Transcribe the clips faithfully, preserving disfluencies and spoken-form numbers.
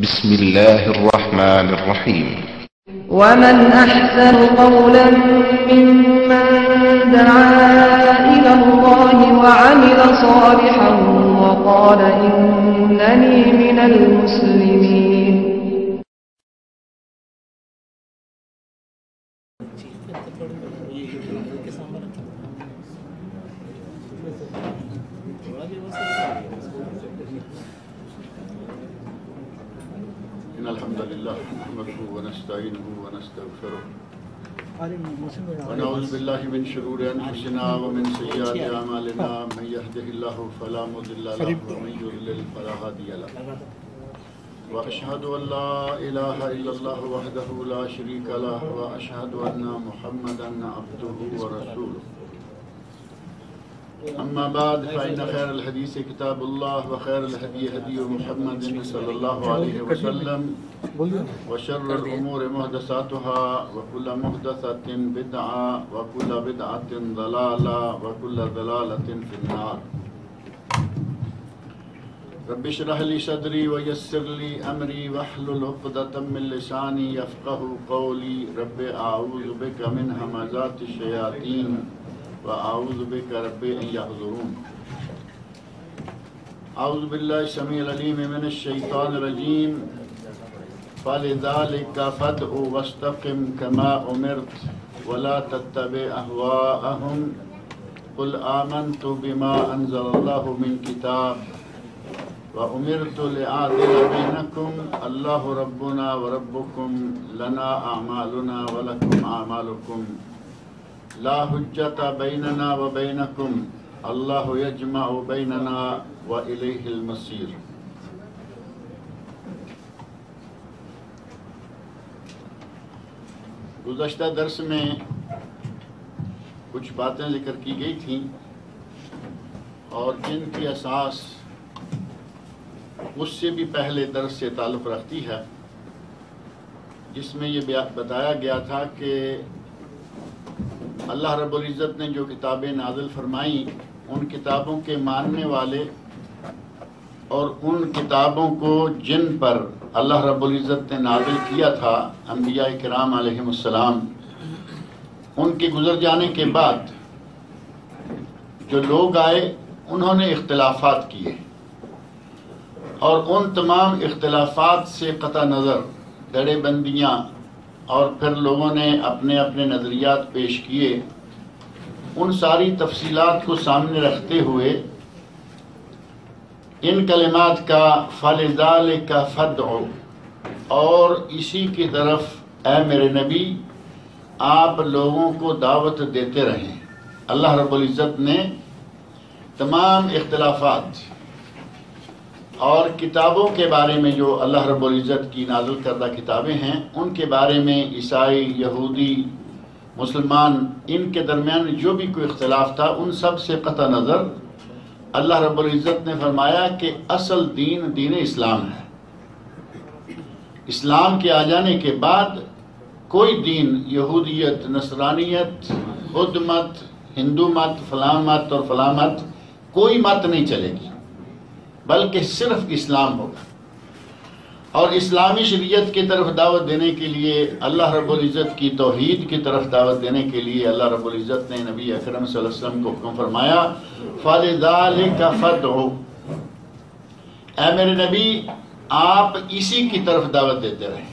بسم الله الرحمن الرحيم. ومن أحسن قولا ممن دعا إلى الله وعمل صالحا وقال إنني من المسلمين. إن الحمد لله نحمده ونستعينه ونستغفره ونعوذ بالله من شرور أنفسنا ومن سيئات أعمالنا، من يهده الله فلا مضل له ومن يضلل فلا هادي له، وأشهد أن لا إله إلا الله وحده لا شريك له، وأشهد أن محمدا عبده ورسوله. اما بعد فإن خير الحديث كتاب الله، وخير الهدي هدي محمد صلى الله عليه وسلم، وشر الأمور محدثاتها، وكل محدثة بدعة، وكل بدعة ضلالة، وكل ضلالة في النار. رب اشرح لي صدري ويسر لي أمري واحلل عقدة من لساني يفقهوا قولي. رب أعوذ بك من همزات الشياطين وأعوذ بك رب أن يحضرون. أعوذ بالله السميع العليم من الشيطان الرجيم. فلذلك فادع واستقم كما أمرت ولا تتبع أهواءهم. قل آمنت بما أنزل الله من كتاب وأمرت لأعدل بينكم. الله ربنا وربكم، لنا أعمالنا ولكم أعمالكم، لا حجة بيننا وبينكم، الله يجمع بيننا وإليه المصير. گزشتہ درس میں کچھ باتیں ذکر کی گئی تھیں اور جن کی اساس اس سے بھی پہلے درس سے تعلق رکھتی ہے، جس میں یہ بتایا گیا تھا کہ اللہ رب العزت نے جو کتابیں نازل فرمائیں ان کتابوں کے ماننے والے اور ان کتابوں کو جن پر اللہ رب العزت نے نازل کیا تھا، انبیاء کرام علیہم السلام، ان کے گزر جانے کے بعد جو لوگ آئے انہوں نے اختلافات کیے، اور ان تمام اختلافات سے قطع نظر دڑے بندیاں، اور پھر لوگوں نے اپنے اپنے نظریات پیش کیے، ان ساری تفصیلات کو سامنے رکھتے ہوئے ان کلمات کا فَلِذَالِكَ فَادْعُ، اور اسی کی طرف اے میرے نبی آپ لوگوں کو دعوت دیتے رہیں. اللہ رب العزت نے تمام اختلافات اور کتابوں کے بارے میں، جو اللہ رب العزت کی نازل کردہ کتابیں ہیں، ان کے بارے میں عیسائی، یہودی، مسلمان، ان کے درمیان جو بھی کوئی اختلاف تھا، ان سب سے قطع نظر اللہ رب العزت نے فرمایا کہ اصل دین دین اسلام ہے. اسلام کے آ جانے کے بعد کوئی دین، یہودیت، نصرانیت، بدھ مت، ہندو مت، فلاں مت اور فلاں مت، کوئی مت نہیں چلے گی، بلکہ صرف اسلام ہوگا. اور اسلامی شریعت کی طرف دعوت دینے کے لیے، اللہ رب العزت کی توحید کی طرف دعوت دینے کے لیے اللہ رب العزت نے نبی اکرم صلی اللہ علیہ وسلم کو حکم فرمایا فَلِذَالِكَ فَادْعُ، اے میرے نبی آپ اسی کی طرف دعوت دیتے رہیں.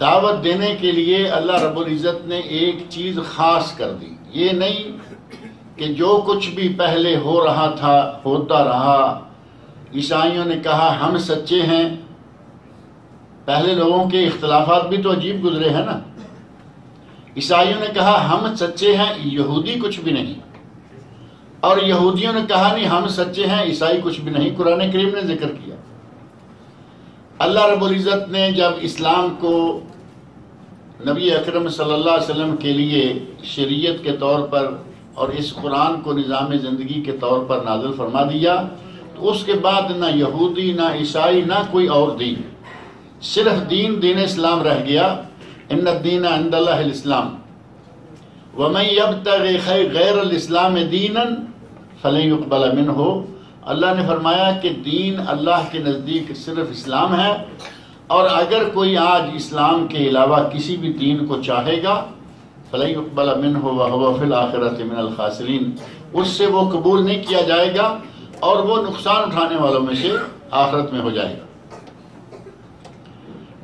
دعوت دینے کے لیے اللہ رب العزت نے ایک چیز خاص کر دی. یہ نہیں کہ جو کچھ بھی پہلے ہو رہا تھا ہوتا رہا. عیسائیوں نے کہا ہم سچے ہیں. پہلے لوگوں کے اختلافات بھی تو عجیب گزرے ہیں نا. عیسائیوں نے کہا ہم سچے ہیں، یہودی کچھ بھی نہیں، اور یہودیوں نے کہا نہیں ہم سچے ہیں، عیسائی کچھ بھی نہیں. قرآن کریم نے ذکر کیا. اللہ رب العزت نے جب اسلام کو نبی اکرم صلی اللہ علیہ وسلم کے لیے شریعت کے طور پر اور اس قرآن کو نظام زندگی کے طور پر نازل فرما دیا، تو اس کے بعد نہ یہودی، نہ عیسائی، نہ کوئی اور دین، صرف دین دین اسلام رہ گیا. ان الدین عند اللہ الاسلام ومن یبتغ غیر الاسلام دینا فلن یقبل منہ. اللہ نے فرمایا کہ دین اللہ کے نزدیک صرف اسلام ہے، اور اگر کوئی آج اسلام کے علاوہ کسی بھی دین کو چاہے گا فَلَنْ يُقْبَلَ مِنْهُ وَهُوَ فِي الْآخِرَةِ مِنَ الْخَاسِرِينَ، اس سے وہ قبول نہیں کیا جائے گا اور وہ نقصان اٹھانے والوں میں سے آخرت میں ہو جائے گا۔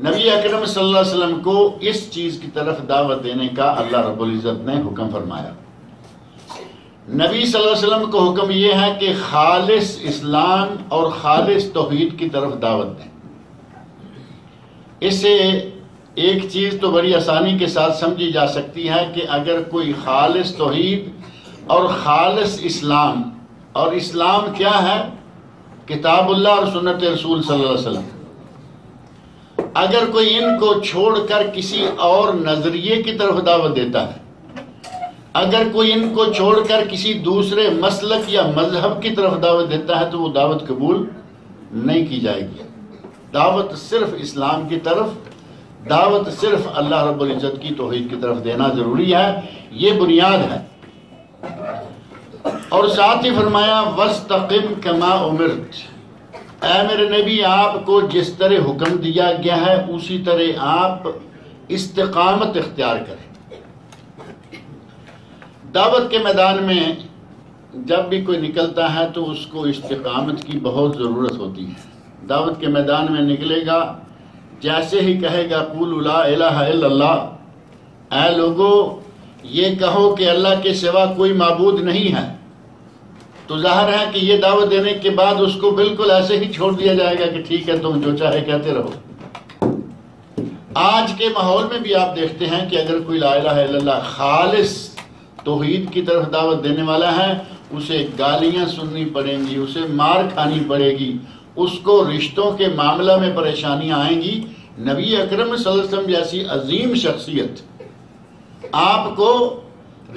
نبی اکرم صلی اللہ علیہ وسلم کو اس چیز کی طرف دعوت دینے کا اللہ رب العزت نے حکم فرمایا۔ نبی صلی اللہ علیہ وسلم کو حکم یہ ہے کہ خالص اسلام اور خالص توحید کی طرف دعوت دیں۔ اس سے ایک چیز تو بڑی آسانی کے ساتھ سمجھی جا سکتی ہے کہ اگر کوئی خالص توحید اور خالص اسلام، اور اسلام کیا ہے؟ کتاب اللہ اور سنت رسول صلی اللہ علیہ وسلم، اگر کوئی ان کو چھوڑ کر کسی اور نظریے کی طرف دعوت دیتا ہے، اگر کوئی ان کو چھوڑ کر کسی دوسرے مسلک یا مذہب کی طرف دعوت دیتا ہے تو وہ دعوت قبول نہیں کی جائے گی۔ دعوت صرف اسلام کی طرف، دعوت صرف اللہ رب العزت کی توحید کی طرف دینا ضروری ہے، یہ بنیاد ہے۔ اور ساتھ ہی فرمایا وَاسْتَقِمْ كَمَا أُمِرْتَ، اے میرے نبی آپ کو جس طرح حکم دیا گیا ہے اسی طرح آپ استقامت اختیار کریں۔ دعوت کے میدان میں جب بھی کوئی نکلتا ہے تو اس کو استقامت کی بہت ضرورت ہوتی ہے۔ دعوت کے میدان میں نکلے گا جیسے ہی کہے گا قولوا لا الہ الا اللہ، اے لوگو یہ کہو کہ اللہ کے سوا کوئی معبود نہیں ہے، تو ظاہر ہے کہ یہ دعوت دینے کے بعد اس کو بالکل ایسے ہی چھوڑ دیا جائے گا کہ ٹھیک ہے تم جو چاہے کہتے رہو۔ آج کے ماحول میں بھی آپ دیکھتے ہیں کہ اگر کوئی لا الہ الا اللہ خالص توحید کی طرف دعوت دینے والا ہے اسے گالیاں سننی پڑیں گی، اسے مار کھانی پڑے گی، اس کو رشتوں کے معاملہ میں پریشانیاں آئیں گی۔ نبی اکرم صلی اللہ علیہ وسلم جیسی عظیم شخصیت، آپ کو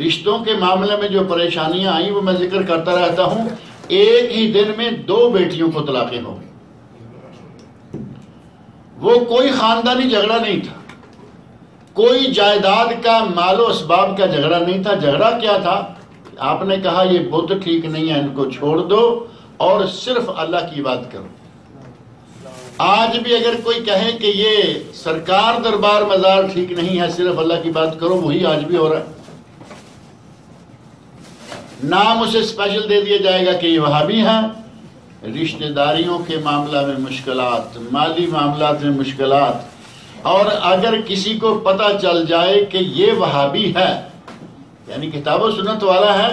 رشتوں کے معاملے میں جو پریشانیاں آئیں وہ میں ذکر کرتا رہتا ہوں۔ ایک ہی دن میں دو بیٹیوں کو طلاقیں ہو گئی، وہ کوئی خاندانی جھگڑا نہیں تھا، کوئی جائیداد کا مال و اسباب کا جھگڑا نہیں تھا۔ جھگڑا کیا تھا؟ آپ نے کہا یہ بت ٹھیک نہیں ہے، ان کو چھوڑ دو اور صرف اللہ کی بات کرو۔ آج بھی اگر کوئی کہے کہ یہ سرکار دربار مزار ٹھیک نہیں ہے، صرف اللہ کی بات کرو، وہی آج بھی ہو رہا ہے۔ نام اسے اسپیشل دے دیا جائے گا کہ یہ وہابی ہے۔ رشتہ داریوں کے معاملہ میں مشکلات، مالی معاملات میں مشکلات، اور اگر کسی کو پتہ چل جائے کہ یہ وہابی ہے یعنی کتاب و سنت والا ہے،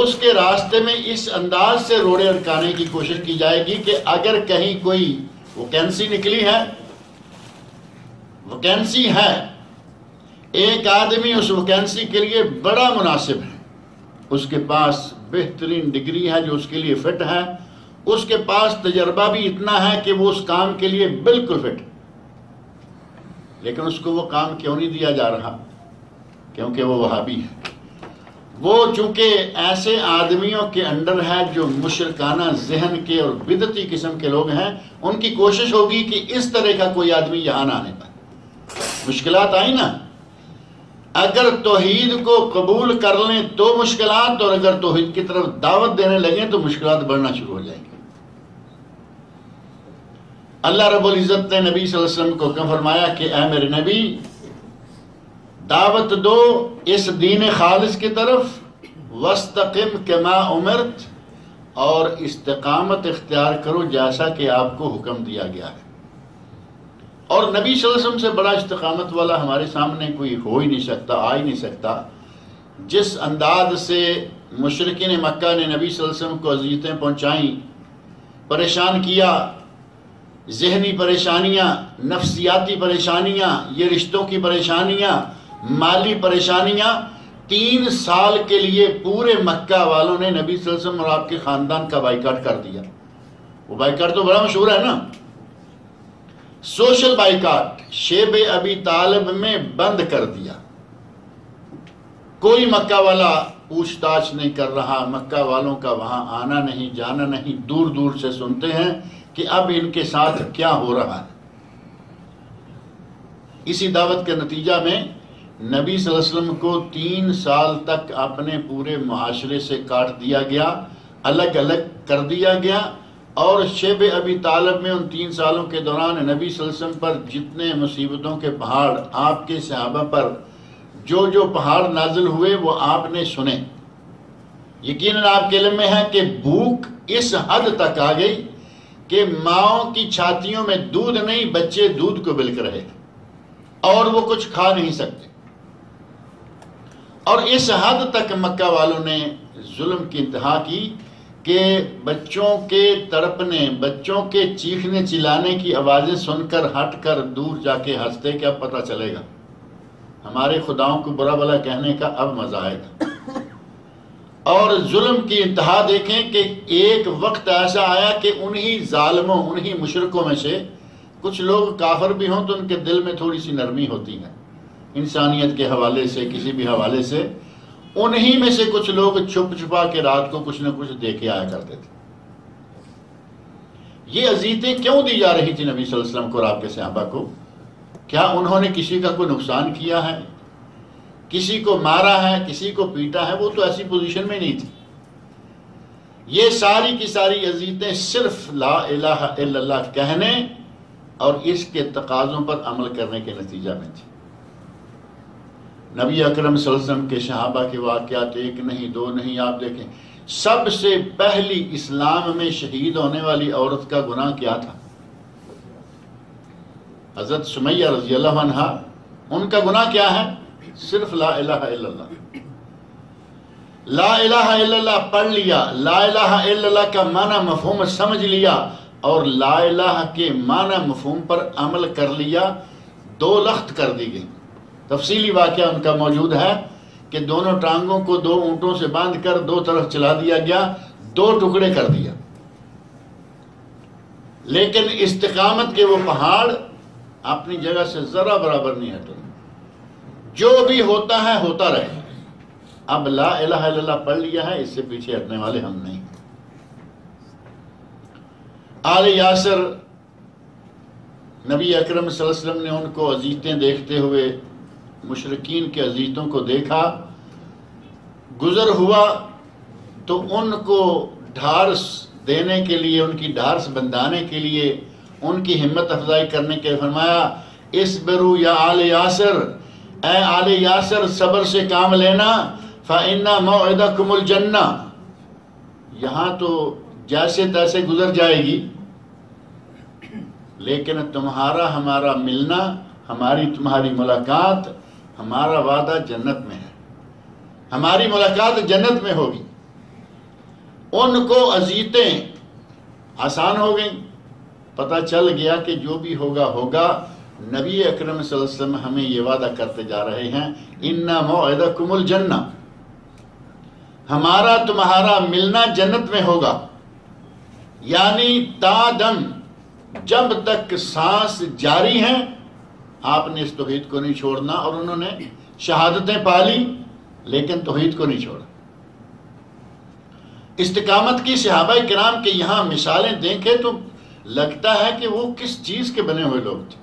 اس کے راستے میں اس انداز سے روڑے اٹکانے کی کوشش کی جائے گی کہ اگر کہیں کوئی ویکینسی نکلی ہے، ویکینسی ہے، ایک آدمی اس ویکینسی کے لیے بڑا مناسب ہے، اس کے پاس بہترین ڈگری ہے جو اس کے لیے فٹ ہے، اس کے پاس تجربہ بھی اتنا ہے کہ وہ اس کام کے لیے بالکل فٹ ہے، لیکن اس کو وہ کام کیوں نہیں دیا جا رہا؟ کیونکہ وہ وہابی ہے۔ وہ چونکہ ایسے آدمیوں کے انڈر ہے جو مشرکانہ ذہن کے اور بدعتی قسم کے لوگ ہیں، ان کی کوشش ہوگی کہ اس طرح کا کوئی آدمی یہاں نہ آنے پائے۔ مشکلات آئیں نا، اگر توحید کو قبول کر لیں تو مشکلات، اور اگر توحید کی طرف دعوت دینے لگیں تو مشکلات بڑھنا شروع ہو جائیں گی۔ اللہ رب العزت نے نبی صلی اللہ علیہ وسلم کو حکم فرمایا کہ اے میرے نبی دعوت دو اس دین خالص کی طرف، واستقم کما امرت، اور استقامت اختیار کرو جیسا کہ آپ کو حکم دیا گیا ہے۔ اور نبی صلی اللہ علیہ وسلم سے بڑا استقامت والا ہمارے سامنے کوئی ہو ہی نہیں سکتا، آ ہی نہیں سکتا۔ جس انداز سے مشرکین مکہ نے نبی صلی اللہ علیہ وسلم کو اذیتیں پہنچائیں، پریشان کیا، ذہنی پریشانیاں، نفسیاتی پریشانیاں، یہ رشتوں کی پریشانیاں، مالی پریشانیاں، تین سال کے لیے پورے مکہ والوں نے نبی صلی اللہ علیہ وسلم اور آپ کے خاندان کا بائیکاٹ کر دیا۔ وہ بائیکاٹ تو بڑا مشہور ہے نا، سوشل بائیکاٹ، شیب ابی طالب میں بند کر دیا۔ کوئی مکہ والا پوچھ تاچھ نہیں کر رہا، مکہ والوں کا وہاں آنا نہیں جانا نہیں، دور دور سے سنتے ہیں کہ اب ان کے ساتھ کیا ہو رہا ہے۔ اسی دعوت کے نتیجہ میں نبی صلی اللہ علیہ وسلم کو تین سال تک اپنے پورے معاشرے سے کاٹ دیا گیا، الگ الگ کر دیا گیا، اور شیب ابی طالب میں ان تین سالوں کے دوران نبی صلی اللہ علیہ وسلم پر جتنے مصیبتوں کے پہاڑ، آپ کے صحابہ پر جو جو پہاڑ نازل ہوئے وہ آپ نے سنے۔ یقیناً آپ کے علم میں ہے کہ بھوک اس حد تک آ گئی کہ ماؤں کی چھاتیوں میں دودھ نہیں، بچے دودھ کو بلک رہے اور وہ کچھ کھا نہیں سکتے، اور اس حد تک مکہ والوں نے ظلم کی انتہا کی کہ بچوں کے تڑپنے، بچوں کے چیخنے چلانے کی آوازیں سن کر ہٹ کر دور جا کے ہنستے کہ اب پتہ چلے گا ہمارے خداؤں کو برا بھلا کہنے کا اب مزہ آئے گا۔ اور ظلم کی انتہا دیکھیں کہ ایک وقت ایسا آیا کہ انہی ظالموں، انہی مشرکوں میں سے کچھ لوگ کافر بھی ہوں تو ان کے دل میں تھوڑی سی نرمی ہوتی ہے انسانیت کے حوالے سے، کسی بھی حوالے سے، انہی میں سے کچھ لوگ چھپ چھپا کے رات کو کچھ نہ کچھ دے کے آیا کرتے تھے۔ یہ اذیتیں کیوں دی جا رہی تھی نبی صلی اللہ علیہ وسلم کو اور آپ کے صحابہ کو؟ کیا انہوں نے کسی کا کوئی نقصان کیا ہے؟ کسی کو مارا ہے؟ کسی کو پیٹا ہے؟ وہ تو ایسی پوزیشن میں نہیں تھی۔ یہ ساری کی ساری اذیتیں صرف لا الہ الا اللہ کہنے اور اس کے تقاضوں پر عمل کرنے کے نتیجہ میں تھی۔ نبی اکرم صلی اللہ علیہ وسلم کے صحابہ کے واقعات ایک نہیں دو نہیں، آپ دیکھیں سب سے پہلی اسلام میں شہید ہونے والی عورت کا گناہ کیا تھا؟ حضرت سمیہ رضی اللہ عنہ، ان کا گناہ کیا ہے؟ صرف لا الہ الا اللہ۔ لا الہ الا اللہ پڑھ لیا، لا الہ الا اللہ کا معنی مفہوم سمجھ لیا اور لا الہ کے معنی مفہوم پر عمل کر لیا، دو لخت کر دی گئی۔ تفصیلی واقعہ ان کا موجود ہے کہ دونوں ٹانگوں کو دو اونٹوں سے باندھ کر دو طرف چلا دیا گیا، دو ٹکڑے کر دیا، لیکن استقامت کے وہ پہاڑ اپنی جگہ سے ذرا برابر نہیں ہٹے، جو بھی ہوتا ہے ہوتا رہے۔ اب لا الہ الا اللہ پڑھ لیا ہے، اس سے پیچھے ہٹنے والے ہم نہیں۔ آل یاسر، نبی اکرم صلی اللہ علیہ وسلم نے ان کو اذیتیں دیکھتے ہوئے، مشرکین کے اذیتوں کو دیکھا، گزر ہوا تو ان کو ڈھارس دینے کے لیے، ان کی ڈھارس بندھانے کے لیے، ان کی ہمت افزائی کرنے کے فرمایا اصبروا یا آل یاسر، اے آل یاسر صبر سے کام لینا، فإن موعدکم الجنہ، یہاں تو جیسے تیسے گزر جائے گی لیکن تمہارا ہمارا ملنا، ہماری تمہاری ملاقات، ہمارا وعدہ جنت میں ہے، ہماری ملاقات جنت میں ہوگی۔ ان کو اذیتیں آسان ہو گئیں، پتہ چل گیا کہ جو بھی ہوگا ہوگا، نبی اکرم صلی اللہ علیہ وسلم ہمیں یہ وعدہ کرتے جا رہے ہیں اِنَّا مَوْعِدَكُمُ الْجَنَّةِ، ہمارا تمہارا ملنا جنت میں ہوگا، یعنی تا دم جب تک سانس جاری ہیں آپ نے اس توحید کو نہیں چھوڑنا۔ اور انہوں نے شہادتیں پالی لیکن توحید کو نہیں چھوڑا۔ استقامت کی صحابہ کرام کے یہاں مثالیں دیکھیں تو لگتا ہے کہ وہ کس چیز کے بنے ہوئے لوگ تھے۔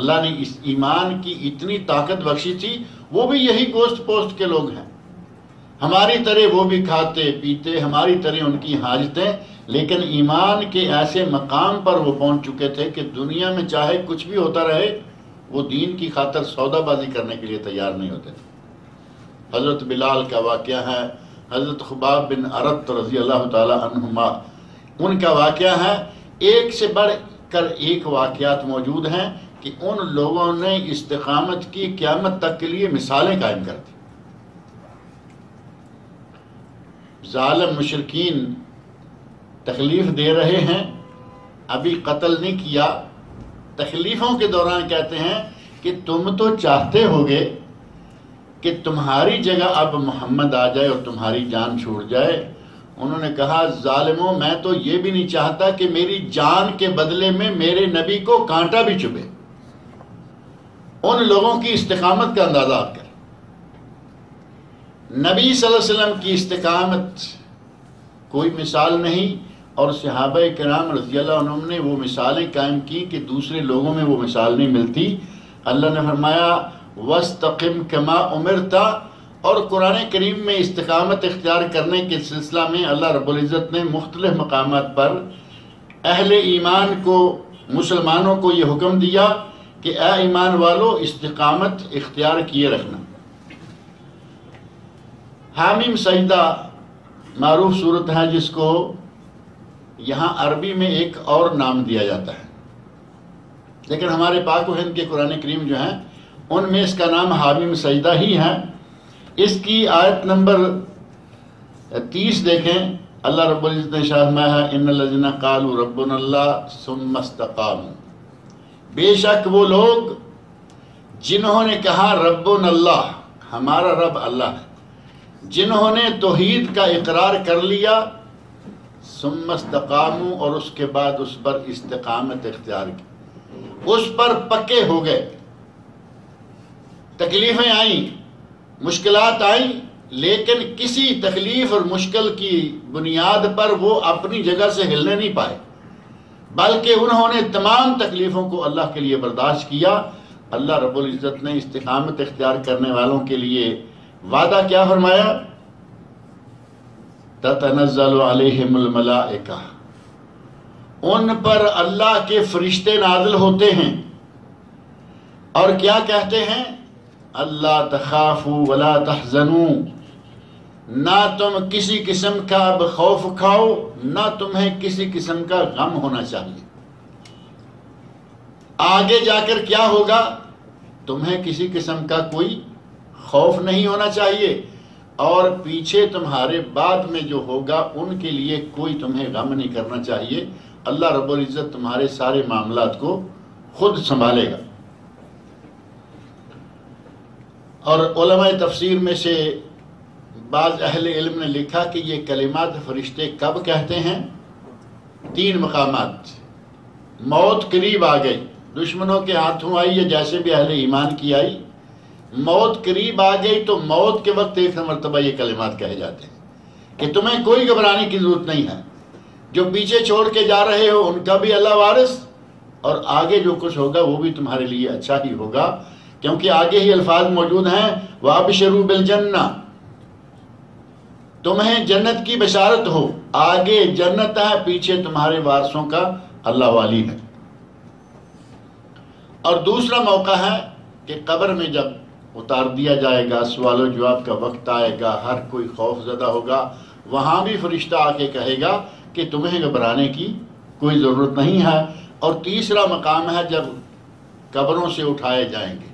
اللہ نے اس ایمان کی اتنی طاقت بخشی تھی، وہ بھی یہی گوشت پوشت کے لوگ ہیں، ہماری طرح وہ بھی کھاتے پیتے، ہماری طرح ان کی حاجتیں، لیکن ایمان کے ایسے مقام پر وہ پہنچ چکے تھے کہ دنیا میں چاہے کچھ بھی ہوتا رہے وہ دین کی خاطر سودا بازی کرنے کے لیے تیار نہیں ہوتے تھے۔ حضرت بلال کا واقعہ ہے، حضرت خباب بن ارت رضی اللہ تعالی عنہما ان کا واقعہ ہے، ایک سے بڑھ کر ایک واقعات موجود ہیں کہ ان لوگوں نے استقامت کی قیامت تک کے لیے مثالیں قائم کر دی۔ ظالم مشرکین تکلیف دے رہے ہیں، ابھی قتل نہیں کیا، تکلیفوں کے دوران کہتے ہیں کہ تم تو چاہتے ہوگے کہ تمہاری جگہ اب محمد آ جائے اور تمہاری جان چھوٹ جائے۔ انہوں نے کہا ظالموں، میں تو یہ بھی نہیں چاہتا کہ میری جان کے بدلے میں میرے نبی کو کانٹا بھی چبھے۔ ان لوگوں کی استقامت کا اندازہ آپ کریں۔ نبی صلی اللہ علیہ وسلم کی استقامت کوئی مثال نہیں، اور صحابہ کرام رضی اللہ عنہم نے وہ مثالیں قائم کی کہ دوسرے لوگوں میں وہ مثال نہیں ملتی۔ اللہ نے فرمایا وَاسْتَقِمْ كَمَا أُمِرْتَ اور قرآن کریم میں استقامت اختیار کرنے کے سلسلہ میں اللہ رب العزت نے مختلف مقامات پر اہل ایمان کو، مسلمانوں کو یہ حکم دیا کہ اے ایمان والو، استقامت اختیار کیے رکھنا۔ حامیم سجدہ معروف صورت ہے جس کو یہاں عربی میں ایک اور نام دیا جاتا ہے، لیکن ہمارے پاک و ہند کے قرآن کریم جو ہیں ان میں اس کا نام حامیم سجدہ ہی ہے۔ اس کی آیت نمبر تیس دیکھیں، اللہ رب العزت نے شاہمایا ان الذین قالوا ربنا اللہ ثم استقاموا، بے شک وہ لوگ جنہوں نے کہا ربنا اللہ، ہمارا رب اللہ ہے، جنہوں نے توحید کا اقرار کر لیا، ثم استقاموا، اور اس کے بعد اس پر استقامت اختیار کی، اس پر پکے ہو گئے۔ تکلیفیں آئیں، مشکلات آئیں، لیکن کسی تکلیف اور مشکل کی بنیاد پر وہ اپنی جگہ سے ہلنے نہیں پائے، بلکہ انہوں نے تمام تکلیفوں کو اللہ کے لیے برداشت کیا۔ اللہ رب العزت نے استقامت اختیار کرنے والوں کے لیے وعدہ کیا فرمایا؟ تتنزل علیہم الملائکہ، ان پر اللہ کے فرشتے نازل ہوتے ہیں، اور کیا کہتے ہیں؟ اللہ تخافوا ولا تحزنوا، نہ تم کسی قسم کا اب خوف کھاؤ، نہ تمہیں کسی قسم کا غم ہونا چاہیے۔ آگے جا کر کیا ہوگا؟ تمہیں کسی قسم کا کوئی خوف نہیں ہونا چاہیے، اور پیچھے تمہارے بعد میں جو ہوگا ان کے لیے کوئی تمہیں غم نہیں کرنا چاہیے۔ اللہ رب العزت تمہارے سارے معاملات کو خود سنبھالے گا۔ اور علماء تفسیر میں سے بعض اہل علم نے لکھا کہ یہ کلمات فرشتے کب کہتے ہیں؟ تین مقامات: موت قریب آ گئی، دشمنوں کے ہاتھوں آئی، یا جیسے بھی اہل ایمان کی آئی، موت قریب آ گئی تو موت کے وقت ایک مرتبہ یہ کلمات کہے جاتے ہیں کہ تمہیں کوئی گھبرانے کی ضرورت نہیں ہے، جو پیچھے چھوڑ کے جا رہے ہو ان کا بھی اللہ وارث، اور آگے جو کچھ ہوگا وہ بھی تمہارے لیے اچھا ہی ہوگا، کیونکہ آگے ہی الفاظ موجود ہیں وَأَبْشِرُوا بِالْجَنَّةِ، تمہیں جنت کی بشارت ہو، آگے جنت ہے، پیچھے تمہارے وارثوں کا اللہ والی ہے۔ اور دوسرا موقع ہے کہ قبر میں جب اتار دیا جائے گا، سوال و جواب کا وقت آئے گا، ہر کوئی خوف زدہ ہوگا، وہاں بھی فرشتہ آ کے کہے گا کہ تمہیں گھبرانے کی کوئی ضرورت نہیں ہے۔ اور تیسرا مقام ہے جب قبروں سے اٹھائے جائیں گے،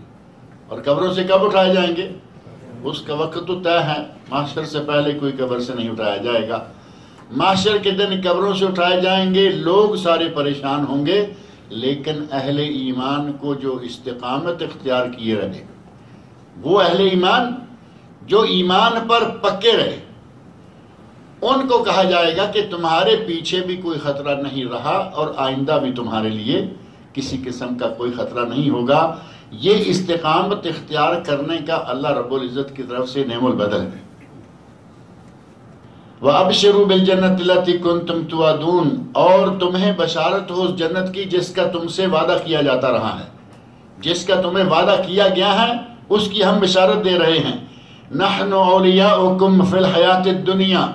اور قبروں سے کب اٹھائے جائیں گے؟ اس کا وقت تو طے ہے، محشر سے پہلے کوئی قبر سے نہیں اٹھایا جائے گا۔ محشر کے دن قبروں سے اٹھائے جائیں گے، لوگ سارے پریشان ہوں گے، لیکن اہل ایمان کو جو استقامت اختیار کیے رہے، وہ اہل ایمان جو ایمان پر پکے رہے، ان کو کہا جائے گا کہ تمہارے پیچھے بھی کوئی خطرہ نہیں رہا، اور آئندہ بھی تمہارے لیے کسی قسم کا کوئی خطرہ نہیں ہوگا۔ یہ استقامت اختیار کرنے کا اللہ رب العزت کی طرف سے نعم البدل ہے۔ وَأَبْشِرُوا بِالْجَنَّةِ الَّتِي كُنْتُمْ تُوعَدُونَ، اور تمہیں بشارت ہو اس جنت کی جس کا تم سے وعدہ کیا جاتا رہا ہے، جس کا تمہیں وعدہ کیا گیا ہے اس کی ہم بشارت دے رہے ہیں۔ نَحْنُ أَوْلِيَاؤُكُمْ فِي الْحَيَاةِ الدُّنْيَا،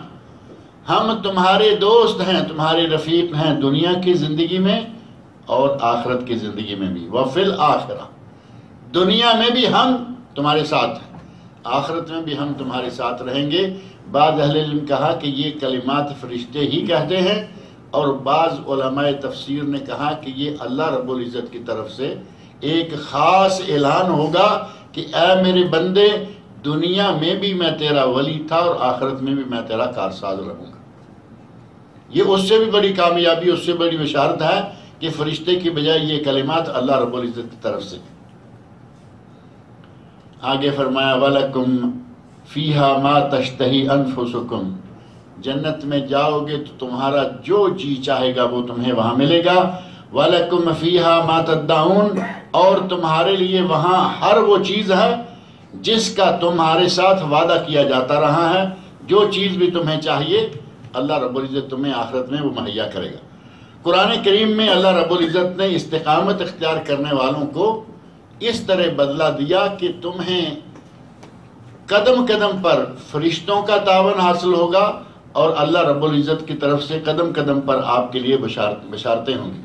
ہم تمہارے دوست ہیں، تمہارے رفیق ہیں، دنیا کی زندگی میں اور آخرت کی زندگی میں بھی۔ وَفِي الْآخِرَةِ، دنیا میں بھی ہم تمہارے ساتھ ہیں، آخرت میں بھی ہم تمہارے ساتھ رہیں گے۔ بعض اہل علم کہا کہ یہ کلمات فرشتے ہی کہتے ہیں، اور بعض علماء تفسیر نے کہا کہ یہ اللہ رب العزت کی طرف سے ایک خاص اعلان ہوگا کہ اے میرے بندے، دنیا میں بھی میں تیرا ولی تھا اور آخرت میں بھی میں تیرا کارساز رہوں گا۔ یہ اس سے بھی بڑی کامیابی، اس سے بڑی بشارت ہے کہ فرشتے کی بجائے یہ کلمات اللہ رب العزت کی طرف سے۔ آگے فرمایا وَلَكُمْ فِيهَا مَا تَشْتَهِي أَنفُسُكُمْ، جنت میں جاؤ گے تو تمہارا جو جی چاہے گا وہ تمہیں وہاں ملے گا۔ وَلَكُمْ فِيهَا مَا تَدَّعُونَ، اور تمہارے لیے وہاں ہر وہ چیز ہے جس کا تمہارے ساتھ وعدہ کیا جاتا رہا ہے، جو چیز بھی تمہیں چاہیے اللہ رب العزت تمہیں آخرت میں وہ مہیا کرے گا۔ قرآن کریم میں اللہ رب العزت نے استقامت اختیار کرنے والوں کو اس طرح بدلہ دیا کہ تمہیں قدم قدم پر فرشتوں کا تعاون حاصل ہوگا اور اللہ رب العزت کی طرف سے قدم قدم پر آپ کے لیے بشارت بشارتیں ہوں گی.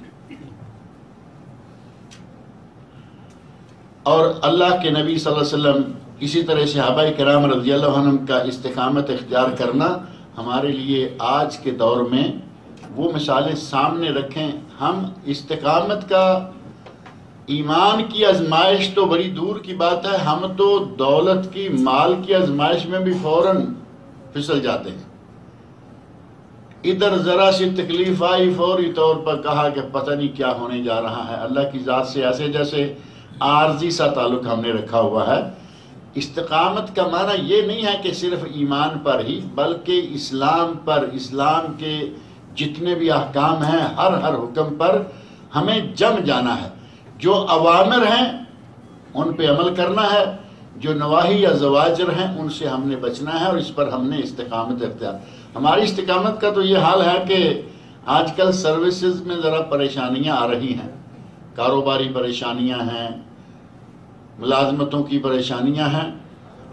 اور اللہ کے نبی صلی اللہ علیہ وسلم اسی طرح صحابہ کرام رضی اللہ عنہم کا استقامت اختیار کرنا ہمارے لیے آج کے دور میں وہ مثالیں سامنے رکھیں. ہم استقامت کا ایمان کی آزمائش تو بڑی دور کی بات ہے، ہم تو دولت کی مال کی آزمائش میں بھی فوراً پھسل جاتے ہیں. ادھر ذرا سی تکلیف آئی فوری طور پر کہا کہ پتہ نہیں کیا ہونے جا رہا ہے. اللہ کی ذات سے ایسے جیسے عارضی سا تعلق ہم نے رکھا ہوا ہے. استقامت کا معنی یہ نہیں ہے کہ صرف ایمان پر ہی، بلکہ اسلام پر، اسلام کے جتنے بھی احکام ہیں ہر ہر حکم پر ہمیں جم جانا ہے. جو اوامر ہیں ان پہ عمل کرنا ہے، جو نواہی یا زواجر ہیں ان سے ہم نے بچنا ہے، اور اس پر ہم نے استقامت اختیار. ہماری استقامت کا تو یہ حال ہے کہ آج کل سروسز میں ذرا پریشانیاں آ رہی ہیں، کاروباری پریشانیاں ہیں، ملازمتوں کی پریشانیاں ہیں.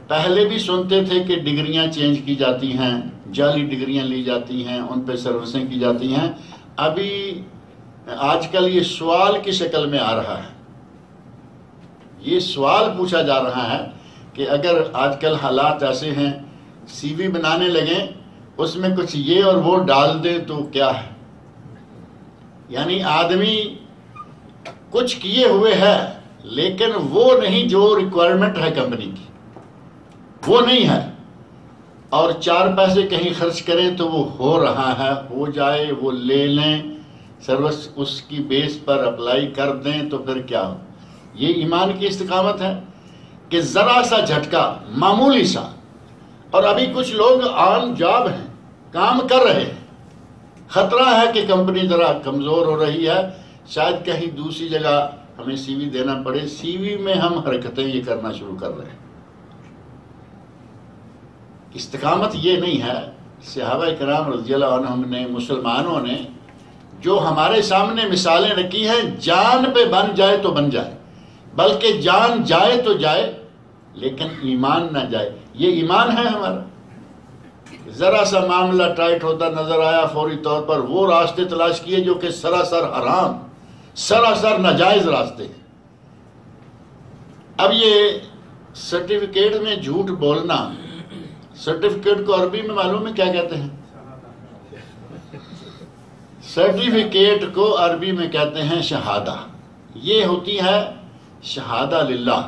پہلے بھی سنتے تھے کہ ڈگریاں چینج کی جاتی ہیں، جعلی ڈگریاں لی جاتی ہیں، ان پہ سروسیں کی جاتی ہیں. ابھی آج کل یہ سوال کی شکل میں آ رہا ہے، یہ سوال پوچھا جا رہا ہے کہ اگر آج کل حالات ایسے ہیں، سی وی بنانے لگیں اس میں کچھ یہ اور وہ ڈال دیں تو کیا ہے. یعنی آدمی کچھ کیے ہوئے ہے لیکن وہ نہیں جو ریکوائرمنٹ ہے کمپنی کی، وہ نہیں ہے، اور چار پیسے کہیں خرچ کریں تو وہ ہو رہا ہے، ہو جائے، وہ لے لیں، سروس اس کی بیس پر اپلائی کر دیں تو پھر کیا ہو. یہ ایمان کی استقامت ہے کہ ذرا سا جھٹکا، معمولی سا. اور ابھی کچھ لوگ آن جاب ہیں، کام کر رہے ہیں، خطرہ ہے کہ کمپنی ذرا کمزور ہو رہی ہے، شاید کہیں دوسری جگہ ہمیں سی وی دینا پڑے. سی وی میں ہم حرکتیں یہ کرنا شروع کر رہے ہیں. استقامت یہ نہیں ہے. صحابہ کرام رضی اللہ عنہم نے، مسلمانوں نے جو ہمارے سامنے مثالیں رکھی ہیں، جان پہ بن جائے تو بن جائے، بلکہ جان جائے تو جائے لیکن ایمان نہ جائے. یہ ایمان ہے ہمارا. ذرا سا معاملہ ٹائٹ ہوتا نظر آیا، فوری طور پر وہ راستے تلاش کیے جو کہ سراسر حرام، سراسر ناجائز راستے ہیں. اب یہ سرٹیفکیٹ میں جھوٹ بولنا، سرٹیفکیٹ کو عربی میں معلوم ہے کیا کہتے ہیں؟ سرٹیفکیٹ کو عربی میں کہتے ہیں شہادہ. یہ ہوتی ہے شہادہ للہ.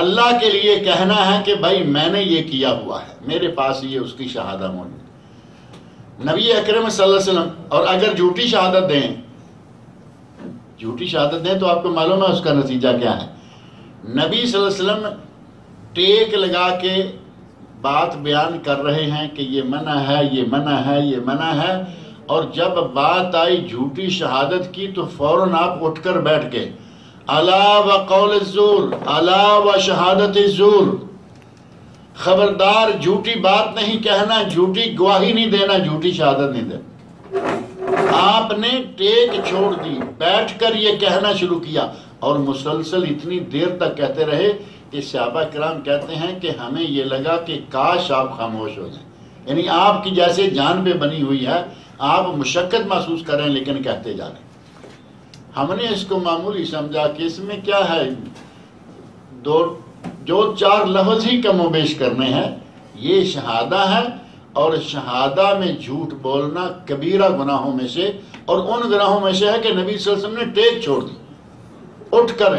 اللہ کے لیے کہنا ہے کہ بھائی میں نے یہ کیا ہوا ہے، میرے پاس یہ اس کی شہادہ موجود. نبی اکرم صلی اللہ علیہ وسلم، اور اگر جھوٹی شہادت دیں، جھوٹی شہادت دیں تو آپ کو معلوم ہے اس کا نتیجہ کیا ہے. نبی صلی اللہ علیہ وسلم ٹیک لگا کے بات بیان کر رہے ہیں کہ یہ منع ہے، یہ منع ہے، یہ منع ہے. اور جب بات آئی جھوٹی شہادت کی تو فوراً آپ اٹھ کر بیٹھ گئے. الا و قول الزور، الا و شہادت الزور. خبردار، جھوٹی بات نہیں کہنا، جھوٹی گواہی نہیں دینا، جھوٹی شہادت نہیں دینا. آپ نے ٹیک چھوڑ دی، بیٹھ کر یہ کہنا شروع کیا، اور مسلسل اتنی دیر تک کہتے رہے کہ صحابہ کرام کہتے ہیں کہ ہمیں یہ لگا کہ کاش آپ خاموش ہو جائیں. یعنی آپ کی جیسے جان پہ بنی ہوئی ہے، آپ مشقت محسوس کریں لیکن کہتے جا رہے. ہم نے اس کو معمولی سمجھا کہ اس میں کیا ہے، دو جو چار لفظ ہی کم و بیش کرنے ہیں. یہ شہادہ ہے، اور شہادہ میں جھوٹ بولنا کبیرہ گناہوں میں سے، اور ان گناہوں میں سے ہے کہ نبی صلی اللہ علیہ وسلم نے ٹیک چھوڑ دی. اٹھ کر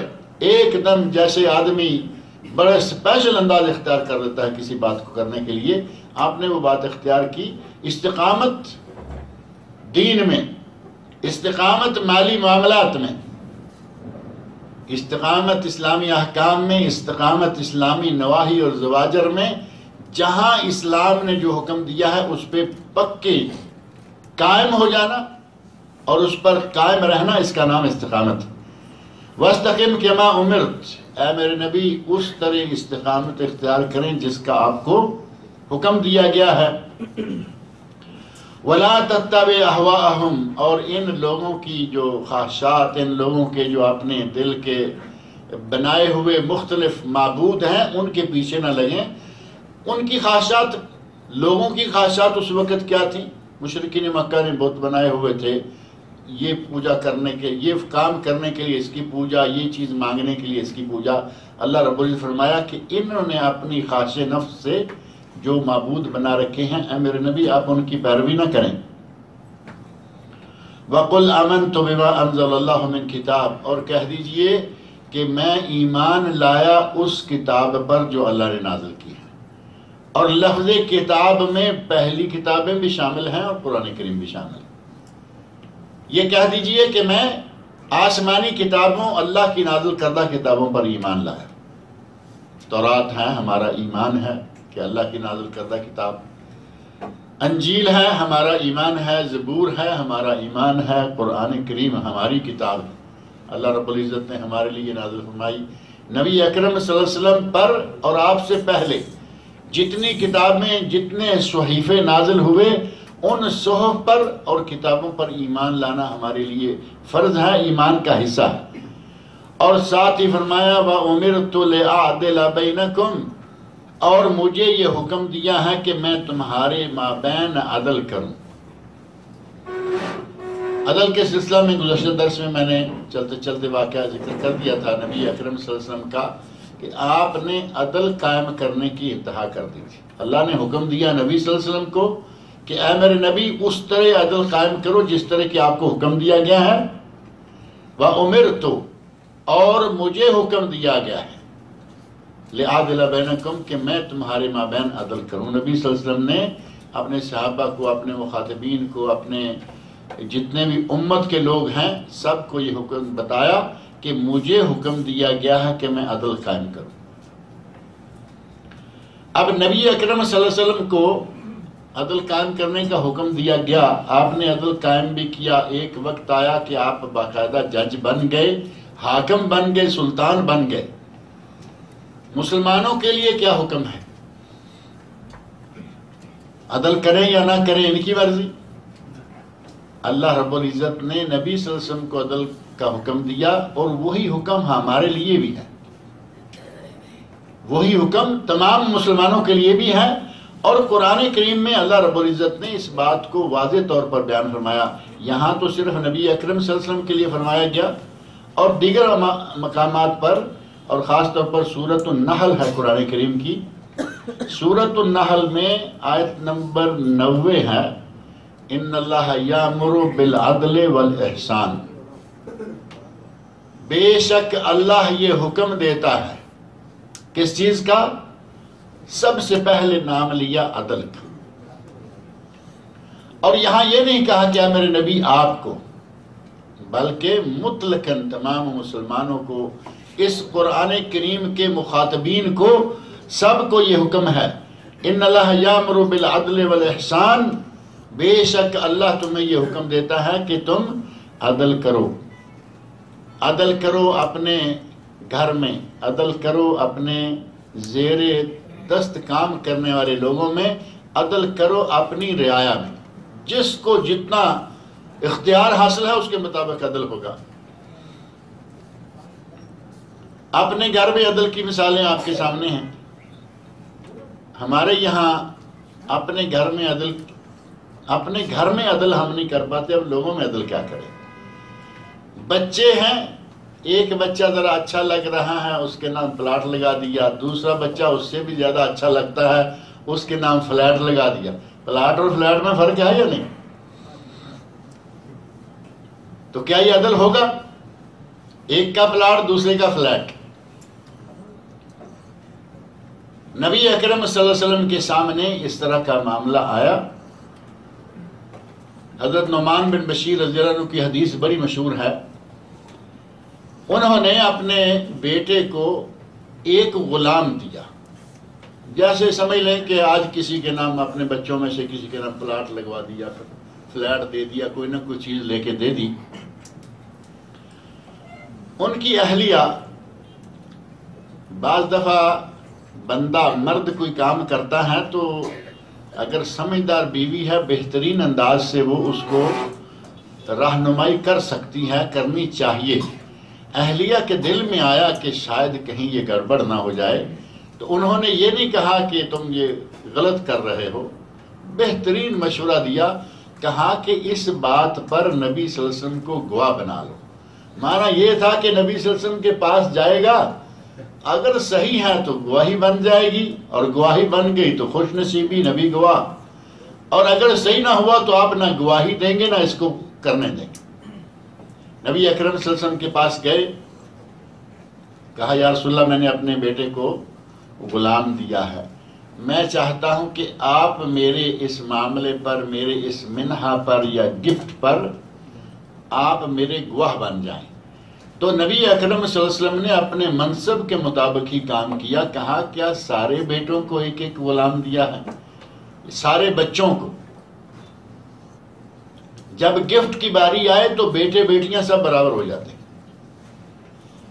ایک دم جیسے آدمی بڑے اسپیشل انداز اختیار کر لیتا ہے کسی بات کو کرنے کے لیے، آپ نے وہ بات اختیار کی. استقامت دین میں، استقامت مالی معاملات میں، استقامت اسلامی احکام میں، استقامت اسلامی نواہی اور زواجر میں، جہاں اسلام نے جو حکم دیا ہے اس پہ پکے قائم ہو جانا اور اس پر قائم رہنا، اس کا نام استقامت. واستقم کما امرت، اے میرے نبی اس طرح استقامت اختیار کریں جس کا آپ کو حکم دیا گیا ہے. وَلَا تَتَّبِ اَحْوَاءَهُمْ، اور ان لوگوں کی جو خواہشات، ان لوگوں کے جو اپنے دل کے بنائے ہوئے مختلف معبود ہیں ان کے پیچھے نہ لگیں. ان کی خواہشات، لوگوں کی خواہشات اس وقت کیا تھی؟ مشرکین مکہ نے بت بنائے ہوئے تھے، یہ پوجا کرنے کے، یہ کام کرنے کے لیے اس کی پوجا، یہ چیز مانگنے کے لیے اس کی پوجا. اللہ رب العزت فرمایا کہ انہوں نے اپنی خواہش نفس سے جو معبود بنا رکھے ہیں، اے میرے نبی آپ ان کی پیروی نہ کریں. وَقُلْ آمَنْتُ بِمَا أَنزَلَ اللَّهُ مِنْ كِتَابٍ، اور کہہ دیجئے کہ میں ایمان لایا اس کتاب پر جو اللہ نے نازل کی ہے. اور لفظ کتاب میں پہلی کتابیں بھی شامل ہیں اور قرآن کریم بھی شامل ہیں. یہ کہہ دیجئے کہ میں آسمانی کتابوں، اللہ کی نازل کردہ کتابوں پر ایمان لایا. تورات ہے، ہمارا ایمان ہے کہ اللہ کی نازل کردہ کتاب. انجیل ہے، ہمارا ایمان ہے. زبور ہے، ہمارا ایمان ہے. قرآن کریم ہماری کتاب ہے، اللہ رب العزت نے ہمارے لیے نازل فرمائی. نبی اکرم صلی اللہ علیہ وسلم پر اور آپ سے پہلے جتنی کتابیں، جتنے صحیفے نازل ہوئے، ان صحف پر اور کتابوں پر ایمان لانا ہمارے لیے فرض ہے، ایمان کا حصہ ہے. اور ساتھ ہی فرمایا وَأُمِرْتُ لِأَعْدِلَ بَيْنَكُمْ، اور مجھے یہ حکم دیا ہے کہ میں تمہارے مابین عدل کروں. عدل کے سلسلہ میں گزشتہ درس میں میں نے چلتے چلتے واقعہ ذکر کر دیا تھا نبی اکرم صلی اللہ علیہ وسلم کا، کہ آپ نے عدل قائم کرنے کی انتہا کر دی تھی. اللہ نے حکم دیا نبی صلی اللہ علیہ وسلم کو کہ اے میرے نبی اس طرح عدل قائم کرو جس طرح کہ آپ کو حکم دیا گیا ہے. وَأُمِرْتُ، اور مجھے حکم دیا گیا ہے، لِعَادِلَ بَيْنَكُمْ، کہ میں تمہارے مابین عدل کروں. نبی صلی اللہ علیہ وسلم نے اپنے صحابہ کو، اپنے مخاطبین کو، اپنے جتنے بھی امت کے لوگ ہیں سب کو یہ حکم بتایا کہ مجھے حکم دیا گیا ہے کہ میں عدل قائم کروں. اب نبی اکرم صلی اللہ علیہ وسلم کو عدل قائم کرنے کا حکم دیا گیا، آپ نے عدل قائم بھی کیا. ایک وقت آیا کہ آپ باقاعدہ جج بن گئے، حاکم بن گئے، سلطان بن گئے. مسلمانوں کے لیے کیا حکم ہے؟ عدل کریں یا نہ کریں، ان کی مرضی. اللہ رب العزت نے نبی صلی اللہ علیہ وسلم کو عدل کا حکم دیا، اور وہی حکم ہمارے لیے بھی ہے، وہی حکم تمام مسلمانوں کے لیے بھی ہے. اور قرآن کریم میں اللہ رب العزت نے اس بات کو واضح طور پر بیان فرمایا. یہاں تو صرف نبی اکرم صلی اللہ علیہ وسلم کے لیے فرمایا گیا، اور دیگر مقامات پر اور خاص طور پر سورۃ النحل ہے قرآن کریم کی. سورۃ النحل میں آیت نمبر نوے ہے، ان اللہ یامر بالعدل والاحسان، بے شک اللہ یہ حکم دیتا ہے. کس چیز کا؟ سب سے پہلے نام لیا عدل کا. اور یہاں یہ نہیں کہا کہ میرے نبی آپ کو، بلکہ مطلقاً تمام مسلمانوں کو، اس قرآن کریم کے مخاطبین کو، سب کو یہ حکم ہے ان اللہ یامر بالعدل والاحسان، بے شک اللہ تمہیں یہ حکم دیتا ہے کہ تم عدل کرو. عدل کرو اپنے گھر میں، عدل کرو اپنے زیر دست کام کرنے والے لوگوں میں، عدل کرو اپنی رعایا میں. جس کو جتنا اختیار حاصل ہے اس کے مطابق عدل ہوگا. اپنے گھر میں عدل کی مثالیں آپ کے سامنے ہیں. ہمارے یہاں اپنے گھر میں عدل اپنے گھر میں عدل ہم نہیں کر پاتے، اب لوگوں میں عدل کیا کریں. بچے ہیں، ایک بچہ ذرا اچھا لگ رہا ہے، اس کے نام پلاٹ لگا دیا. دوسرا بچہ اس سے بھی زیادہ اچھا لگتا ہے، اس کے نام فلیٹ لگا دیا. پلاٹ اور فلیٹ میں فرق ہے یا نہیں؟ تو کیا یہ عدل ہوگا؟ ایک کا پلاٹ، دوسرے کا فلیٹ. نبی اکرم صلی اللہ علیہ وسلم کے سامنے اس طرح کا معاملہ آیا. حضرت نعمان بن بشیر رضی اللہ عنہ کی حدیث بڑی مشہور ہے. انہوں نے اپنے بیٹے کو ایک غلام دیا. جیسے سمجھ لیں کہ آج کسی کے نام اپنے بچوں میں سے کسی کے نام پلاٹ لگوا دیا، فلیٹ دے دیا، کوئی نہ کوئی چیز لے کے دے دی. ان کی اہلیہ، بعض دفعہ بندہ مرد کوئی کام کرتا ہے تو اگر سمجھدار بیوی ہے بہترین انداز سے وہ اس کو رہنمائی کر سکتی ہے، کرنی چاہیے. اہلیہ کے دل میں آیا کہ شاید کہیں یہ گڑبڑ نہ ہو جائے، تو انہوں نے یہ نہیں کہا کہ تم یہ غلط کر رہے ہو، بہترین مشورہ دیا، کہا کہ اس بات پر نبی صلی اللہ علیہ وسلم کو گواہ بنا لو۔ مانا یہ تھا کہ نبی صلی اللہ علیہ وسلم کے پاس جائے گا، اگر صحیح ہے تو گواہی بن جائے گی، اور گواہی بن گئی تو خوش نصیبی نبی گواہ، اور اگر صحیح نہ ہوا تو آپ نہ گواہی دیں گے نہ اس کو کرنے دیں گے۔ نبی اکرم صلی اللہ علیہ وسلم کے پاس گئے، کہا یا رسول اللہ میں نے اپنے بیٹے کو غلام دیا ہے، میں چاہتا ہوں کہ آپ میرے اس معاملے پر، میرے اس منحہ پر یا گفٹ پر آپ میرے گواہ بن جائیں۔ تو نبی اکرم صلی اللہ علیہ وسلم نے اپنے منصب کے مطابق ہی کام کیا، کہا کیا سارے بیٹوں کو ایک ایک غلام دیا ہے؟ سارے بچوں کو؟ جب گفٹ کی باری آئے تو بیٹے بیٹیاں سب برابر ہو جاتے ہیں۔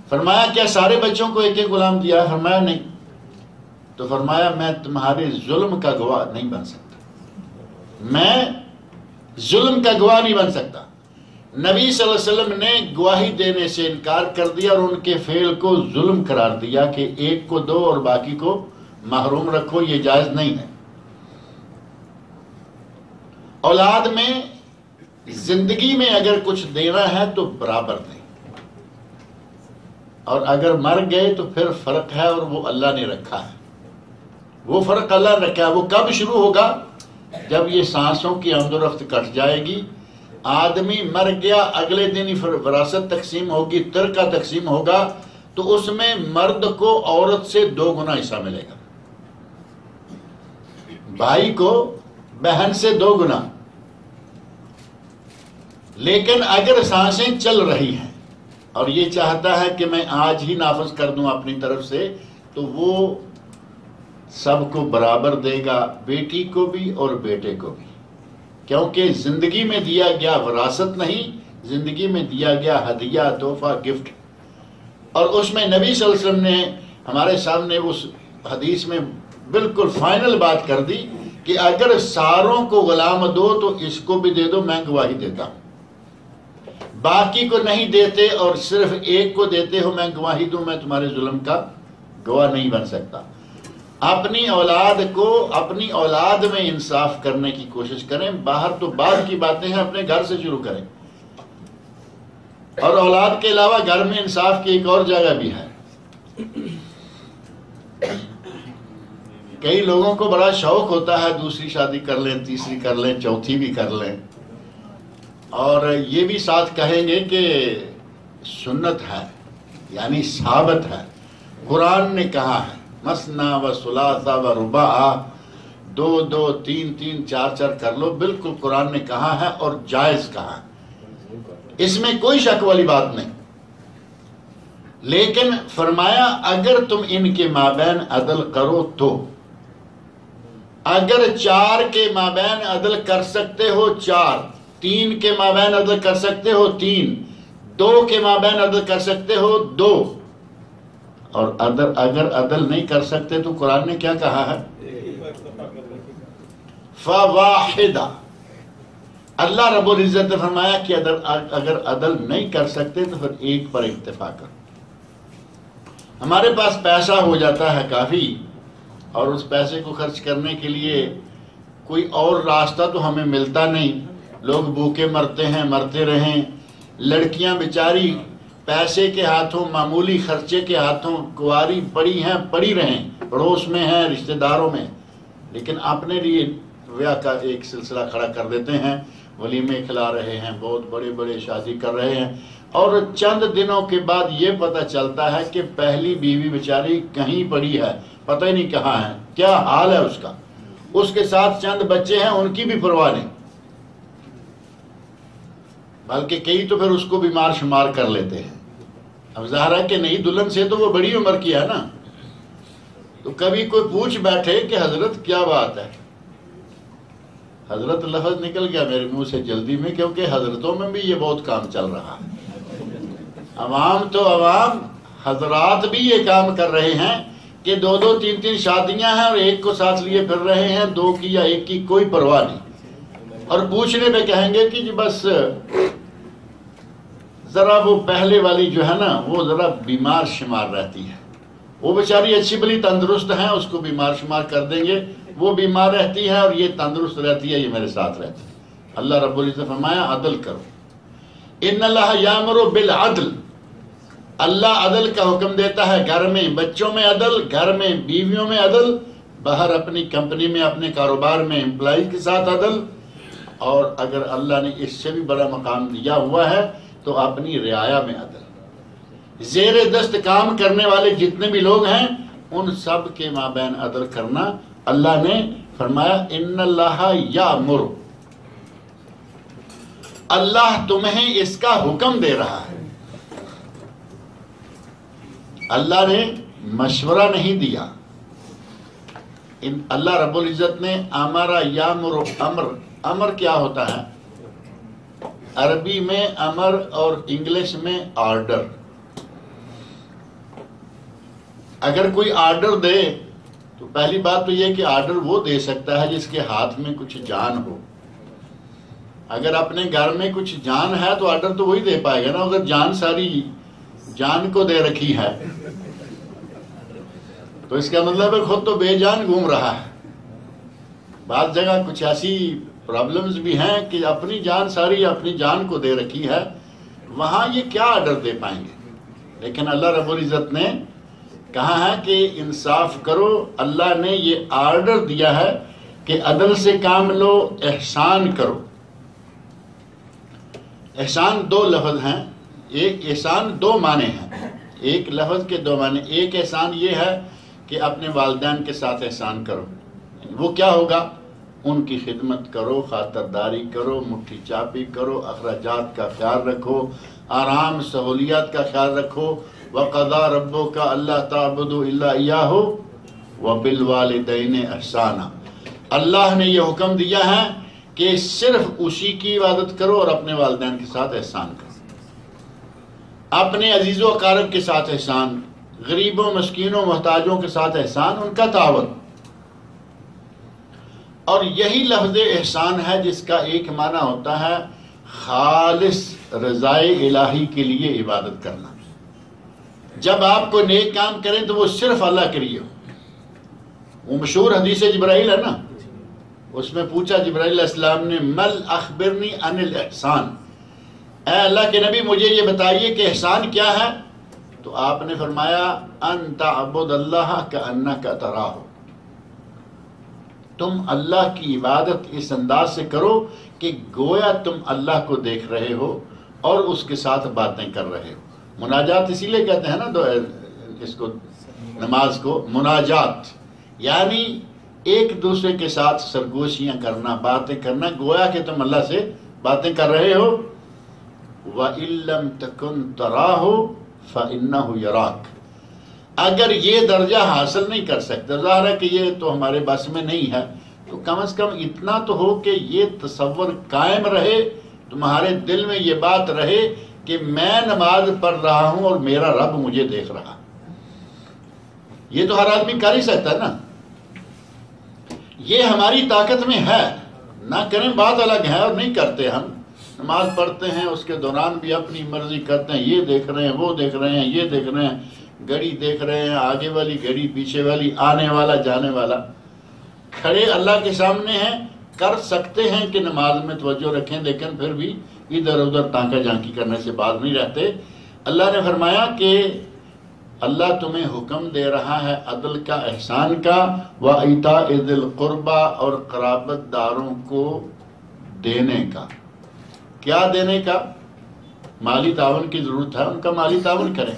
فرمایا کیا سارے بچوں کو ایک ایک غلام دیا؟ فرمایا نہیں۔ تو فرمایا میں تمہارے ظلم کا گواہ نہیں بن سکتا، میں ظلم کا گواہ نہیں بن سکتا۔ نبی صلی اللہ علیہ وسلم نے گواہی دینے سے انکار کر دیا اور ان کے فعل کو ظلم قرار دیا کہ ایک کو دو اور باقی کو محروم رکھو، یہ جائز نہیں ہے۔ اولاد میں، زندگی میں اگر کچھ دینا ہے تو برابر دیں، اور اگر مر گئے تو پھر فرق ہے، اور وہ اللہ نے رکھا ہے، وہ فرق اللہ نے رکھا ہے۔ وہ کب شروع ہوگا؟ جب یہ سانسوں کی آمد و رفت کٹ جائے گی۔ آدمی مر گیا، اگلے دن ہی وراثت تقسیم ہوگی، ترکہ تقسیم ہوگا، تو اس میں مرد کو عورت سے دو گنا حصہ ملے گا، بھائی کو بہن سے دو گنا۔ لیکن اگر سانسیں چل رہی ہیں اور یہ چاہتا ہے کہ میں آج ہی نافذ کر دوں اپنی طرف سے، تو وہ سب کو برابر دے گا، بیٹی کو بھی اور بیٹے کو بھی، کیونکہ زندگی میں دیا گیا وراثت نہیں، زندگی میں دیا گیا ہدیہ، تحفہ، گفٹ۔ اور اس میں نبی صلی اللہ علیہ وسلم نے ہمارے سامنے اس حدیث میں بالکل فائنل بات کر دی کہ اگر ساروں کو غلام دو تو اس کو بھی دے دو، میں گواہی دیتا ہوں۔ باقی کو نہیں دیتے اور صرف ایک کو دیتے ہو، میں گواہی دوں، میں تمہارے ظلم کا گواہ نہیں بن سکتا۔ اپنی اولاد کو، اپنی اولاد میں انصاف کرنے کی کوشش کریں، باہر تو باہر کی باتیں ہیں، اپنے گھر سے شروع کریں۔ اور اولاد کے علاوہ گھر میں انصاف کی ایک اور جگہ بھی ہے۔ کئی لوگوں کو بڑا شوق ہوتا ہے دوسری شادی کر لیں، تیسری کر لیں، چوتھی بھی کر لیں، اور یہ بھی ساتھ کہیں گے کہ سنت ہے، یعنی ثابت ہے، قرآن نے کہا ہے مسنا و ثلاثہ و رباع، دو دو، تین تین، چار چار کر لو، بالکل قرآن نے کہا ہے اور جائز کہا ہے، اس میں کوئی شک والی بات نہیں۔ لیکن فرمایا اگر تم ان کے مابین عدل کرو تو، اگر چار کے مابین عدل کر سکتے ہو چار، تین کے مابین عدل کر سکتے ہو تین، دو کے مابین عدل کر سکتے ہو دو، اور اگر اگر عدل نہیں کر سکتے تو قرآن نے کیا کہا ہے؟ فواحدہ۔ اللہ رب العزت نے فرمایا کہ اگر عدل نہیں کر سکتے تو پھر ایک پر اکتفا کرو۔ ہمارے پاس پیسہ ہو جاتا ہے کافی، اور اس پیسے کو خرچ کرنے کے لیے کوئی اور راستہ تو ہمیں ملتا نہیں، لوگ بھوکے مرتے ہیں، مرتے رہیں۔ لڑکیاں بیچاری پیسے کے ہاتھوں، معمولی خرچے کے ہاتھوں گواری پڑی ہیں، پڑی رہیں، پڑوس میں ہیں، رشتہ داروں میں، لیکن اپنے لیے ویا کا ایک سلسلہ کھڑا کر دیتے ہیں، ولیمے کھلا رہے ہیں، بہت بڑے بڑے شادی کر رہے ہیں، اور چند دنوں کے بعد یہ پتہ چلتا ہے کہ پہلی بیوی بیچاری کہیں پڑی ہے، پتہ ہی نہیں کہاں ہے، کیا حال ہے اس کا، اس کے ساتھ چند بچے ہیں، ان کی بھی پرواہ نہیں، بلکہ کئی تو پھر اس کو بیمار شمار کر لیتے ہیں۔ اب ظاہر ہے کہ نئی دلہن سے تو وہ بڑی عمر کی ہے نا، تو کبھی کوئی پوچھ بیٹھے کہ حضرت کیا بات ہے، حضرت لفظ نکل گیا میرے منہ سے جلدی میں، کیونکہ حضرتوں میں بھی یہ بہت کام چل رہا ہے، عوام تو عوام، حضرات بھی یہ کام کر رہے ہیں کہ دو دو تین تین شادیاں ہیں اور ایک کو ساتھ لیے پھر رہے ہیں، دو کی یا ایک کی کوئی پرواہ نہیں، اور پوچھنے پہ کہیں گے کہ جی بس ذرا وہ پہلے والی جو ہے نا وہ ذرا بیمار شمار رہتی ہے، وہ بیچاری اچھی بھلی تندرست ہیں، اس کو بیمار شمار کر دیں گے، وہ بیمار رہتی ہے اور یہ تندرست رہتی ہے، یہ میرے ساتھ رہتی ہے۔ اللہ رب العزت نے فرمایا عدل کرو، ان اللہ یامر بالعدل، اللہ عدل کا حکم دیتا ہے، گھر میں بچوں میں عدل، گھر میں بیویوں میں عدل، باہر اپنی کمپنی میں اپنے کاروبار میں امپلائیز کے ساتھ عدل، اور اگر اللہ نے اس سے بھی بڑا مقام دیا ہوا ہے تو اپنی رعایا میں عدل۔ زیر دست کام کرنے والے جتنے بھی لوگ ہیں ان سب کے مابین عدل کرنا، اللہ نے فرمایا ان اللہ یامر، اللہ تمہیں اس کا حکم دے رہا ہے۔ اللہ نے مشورہ نہیں دیا، اللہ رب العزت نے امرا یامر، امر امر کیا ہوتا ہے؟ عربی میں امر اور انگلش میں آرڈر۔ اگر کوئی آرڈر دے تو پہلی بات تو یہ کہ آرڈر وہ دے سکتا ہے جس کے ہاتھ میں کچھ جان ہو۔ اگر اپنے گھر میں کچھ جان ہے تو آرڈر تو وہی دے پائے گا نا، اگر جان ساری جان کو دے رکھی ہے تو اس کا مطلب ہے خود تو بے جان گھوم رہا ہے۔ بعض جگہ کچھ ایسی پرابلمز بھی ہیں کہ اپنی جان ساری اپنی جان کو دے رکھی ہے، وہاں یہ کیا آرڈر دے پائیں گے؟ لیکن اللہ رب العزت نے کہا ہے کہ انصاف کرو، اللہ نے یہ آرڈر دیا ہے کہ عدل سے کام لو، احسان کرو۔ احسان دو لفظ ہیں، ایک احسان دو معنی ہیں، ایک لفظ کے دو معنی۔ ایک احسان یہ ہے کہ اپنے والدین کے ساتھ احسان کرو، وہ کیا ہوگا؟ ان کی خدمت کرو، خاطرداری کرو، مٹھی چاپی کرو، اخراجات کا خیال رکھو، آرام سہولیات کا خیال رکھو۔ وَقَضَى رَبُّكَ أَلَّا تَعْبُدُوا إِلَّا إِيَّاهُ وَبِالْوَالِدَيْنِ إِحْسَانًا، اللہ نے یہ حکم دیا ہے کہ صرف اسی کی عبادت کرو اور اپنے والدین کے ساتھ احسان کرو، اپنے عزیز و اقارب کے ساتھ احسان، غریبوں مسکینوں محتاجوں کے ساتھ احسان، ان کا تعاون۔ اور یہی لفظ احسان ہے جس کا ایک معنی ہوتا ہے خالص رضائے الہی کے لیے عبادت کرنا۔ جب آپ کوئی نیک کام کریں تو وہ صرف اللہ کے لیے ہو۔ وہ مشہور حدیث جبرائیل ہے نا، اس میں پوچھا جبرائیل علیہ السلام نے، مل اخبرنی عن الاحسان، اے اللہ کے نبی مجھے یہ بتائیے کہ احسان کیا ہے؟ تو آپ نے فرمایا ان تعبد اللہ کأنک تراہ، تم اللہ کی عبادت اس انداز سے کرو کہ گویا تم اللہ کو دیکھ رہے ہو اور اس کے ساتھ باتیں کر رہے ہو۔ مناجات اسی لیے کہتے ہیں نا، دو اس کو نماز کو مناجات، یعنی ایک دوسرے کے ساتھ سرگوشیاں کرنا، باتیں کرنا، گویا کہ تم اللہ سے باتیں کر رہے ہو۔ وَإِن لَمْ تَكُنْ تَرَاهُ فَإِنَّهُ يَرَاكَ، اگر یہ درجہ حاصل نہیں کر سکتے، ظاہر ہے کہ یہ تو ہمارے بس میں نہیں ہے، تو کم از کم اتنا تو ہو کہ یہ تصور قائم رہے، تمہارے دل میں یہ بات رہے کہ میں نماز پڑھ رہا ہوں اور میرا رب مجھے دیکھ رہا۔ یہ تو ہر آدمی کر ہی سکتا ہے نا، یہ ہماری طاقت میں ہے، نہ کریں بات الگ ہے، اور نہیں کرتے۔ ہم نماز پڑھتے ہیں اس کے دوران بھی اپنی مرضی کرتے ہیں، یہ دیکھ رہے ہیں، وہ دیکھ رہے ہیں، یہ دیکھ رہے ہیں، گھڑی دیکھ رہے ہیں، آگے والی گھڑی، پیچھے والی، آنے والا جانے والا، کھڑے اللہ کے سامنے ہیں۔ کر سکتے ہیں کہ نماز میں توجہ رکھیں، لیکن پھر بھی ادھر ادھر تانکہ جانکی کرنے سے باز نہیں رہتے۔ اللہ نے فرمایا کہ اللہ تمہیں حکم دے رہا ہے عدل کا، احسان کا، وَإِيتَاءِ ذِي الْقُرْبَىٰ، اور قرابت داروں کو دینے کا۔ کیا دینے کا؟ مالی تعاون کی ضرورت ہے، ان کا مالی تعاون کریں،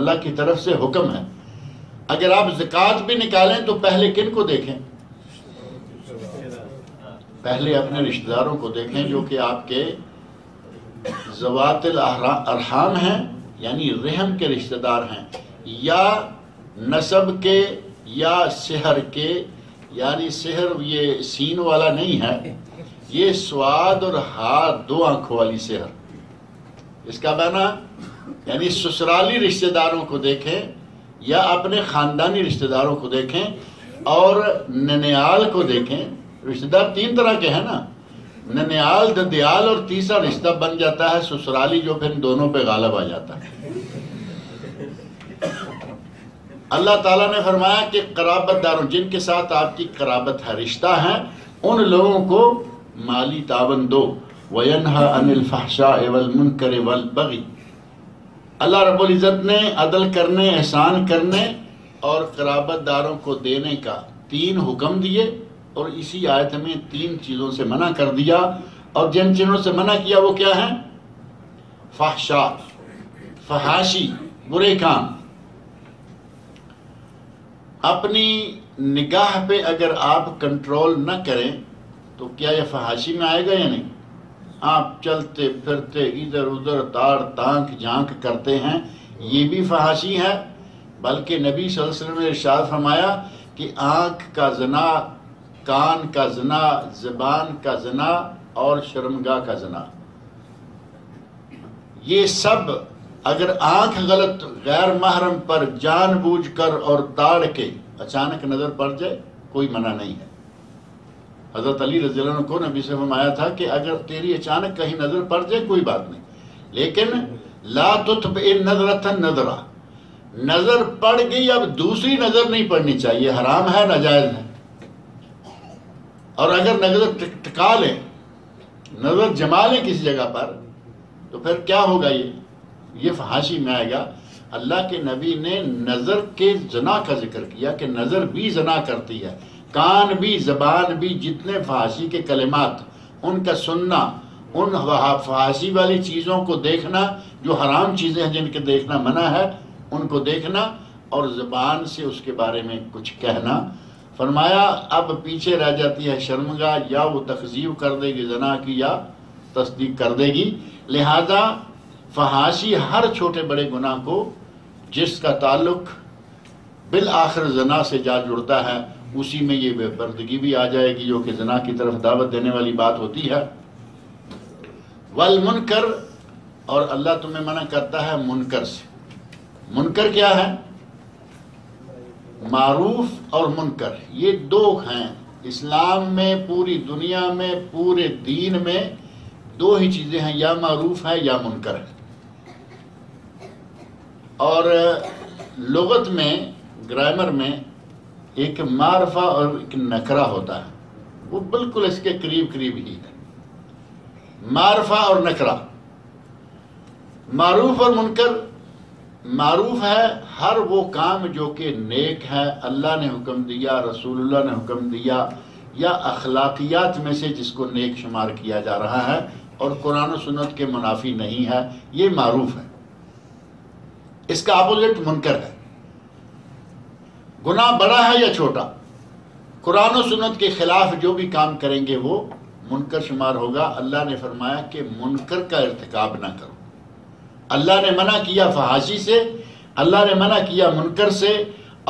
اللہ کی طرف سے حکم ہے۔ اگر آپ زکوٰۃ بھی نکالیں تو پہلے کن کو دیکھیں؟ پہلے اپنے رشتہ داروں کو دیکھیں جو کہ آپ کے ذوات الارحام ہیں، یعنی رحم کے رشتہ دار ہیں، یا نسب کے یا سحر کے، یعنی سحر یہ سین والا نہیں ہے، یہ سواد اور ہاتھ دو آنکھوں والی سحر، اس کا معنی یعنی سسرالی رشتہ داروں کو دیکھیں یا اپنے خاندانی رشتہ داروں کو دیکھیں اور ننیال کو دیکھیں۔ رشتہ دار تین طرح کے ہیں نا، ننیال ددیال اور تیسرا رشتہ بن جاتا ہے سسرالی، جو پھر دونوں پہ غالب آ جاتا ہے۔ اللہ تعالیٰ نے فرمایا کہ قرابت داروں، جن کے ساتھ آپ کی قرابت ہے، رشتہ ہیں، ان لوگوں کو مالی تعاون دو۔ وَيَنْهَا عَنِ الْفَحْشَاءِ وَالْمُنْكَرِ وَالْبَغِي، اللہ رب العزت نے عدل کرنے، احسان کرنے اور قرابت داروں کو دینے کا تین حکم دیے، اور اسی آیت میں تین چیزوں سے منع کر دیا، اور جن چیزوں سے منع کیا وہ کیا ہیں؟ فحشاء، فحاشی، برے کام۔ اپنی نگاہ پہ اگر آپ کنٹرول نہ کریں تو کیا یہ فحاشی میں آئے گا یا نہیں؟ آپ چلتے پھرتے ادھر ادھر تار تانک جھانک کرتے ہیں، یہ بھی فحاشی ہے۔ بلکہ نبی صلی اللہ علیہ وسلم نے ارشاد فرمایا کہ آنکھ کا زنا، کان کا زنا، زبان کا زنا اور شرمگاہ کا زنا، یہ سب اگر آنکھ غلط غیر محرم پر جان بوجھ کر اور تاڑ کے اچانک نظر پڑ جائے، کوئی منع نہیں ہے۔ حضرت علی رضی اللہ عنہ کو نبی سے فرمایا تھا کہ اگر تیری اچانک کہیں نظر پڑ جائے کوئی بات نہیں، لیکن لا تتبع نظرۃ نظرہ، نظر پڑ گئی اب دوسری نظر نہیں پڑنی چاہیے، حرام ہے، ناجائز ہے۔ اور اگر نظر ٹکا لیں، نظر جما لیں کسی جگہ پر، تو پھر کیا ہوگا؟ یہ یہ فحاشی میں آئے گا۔ اللہ کے نبی نے نظر کے زنا کا ذکر کیا کہ نظر بھی زنا کرتی ہے، کان بھی، زبان بھی، جتنے فحاشی کے کلمات ان کا سننا، ان فحاشی والی چیزوں کو دیکھنا، جو حرام چیزیں ہیں جن کے دیکھنا منع ہے ان کو دیکھنا، اور زبان سے اس کے بارے میں کچھ کہنا۔ فرمایا اب پیچھے رہ جاتی ہے شرمگاہ، یا وہ تکذیب کر دے گی زنا کی، یا تصدیق کر دے گی۔ لہذا فحاشی ہر چھوٹے بڑے گناہ کو جس کا تعلق بالآخر زنا سے جا جڑتا ہے، اسی میں یہ بے پردگی بھی آ جائے گی، جو کہ زنا کی طرف دعوت دینے والی بات ہوتی ہے۔ والمنکر، اور اللہ تمہیں منع کرتا ہے منکر سے۔ منکر کیا ہے؟ معروف اور منکر، یہ دو ہیں اسلام میں، پوری دنیا میں، پورے دین میں دو ہی چیزیں ہیں، یا معروف ہے یا منکر ہے۔ اور لغت میں، گرامر میں ایک معرفہ اور ایک نکرہ ہوتا ہے، وہ بالکل اس کے قریب قریب ہی ہے، معرفہ اور نکرہ۔ معروف اور منکر، معروف ہے ہر وہ کام جو کہ نیک ہے، اللہ نے حکم دیا، رسول اللہ نے حکم دیا، یا اخلاقیات میں سے جس کو نیک شمار کیا جا رہا ہے اور قرآن و سنت کے منافی نہیں ہے، یہ معروف ہے۔ اس کا اپوزٹ منکر ہے۔ گناہ بڑا ہے یا چھوٹا، قرآن و سنت کے خلاف جو بھی کام کریں گے وہ منکر شمار ہوگا۔ اللہ نے فرمایا کہ منکر کا ارتکاب نہ کرو۔ اللہ نے منع کیا فحاشی سے، اللہ نے منع کیا منکر سے،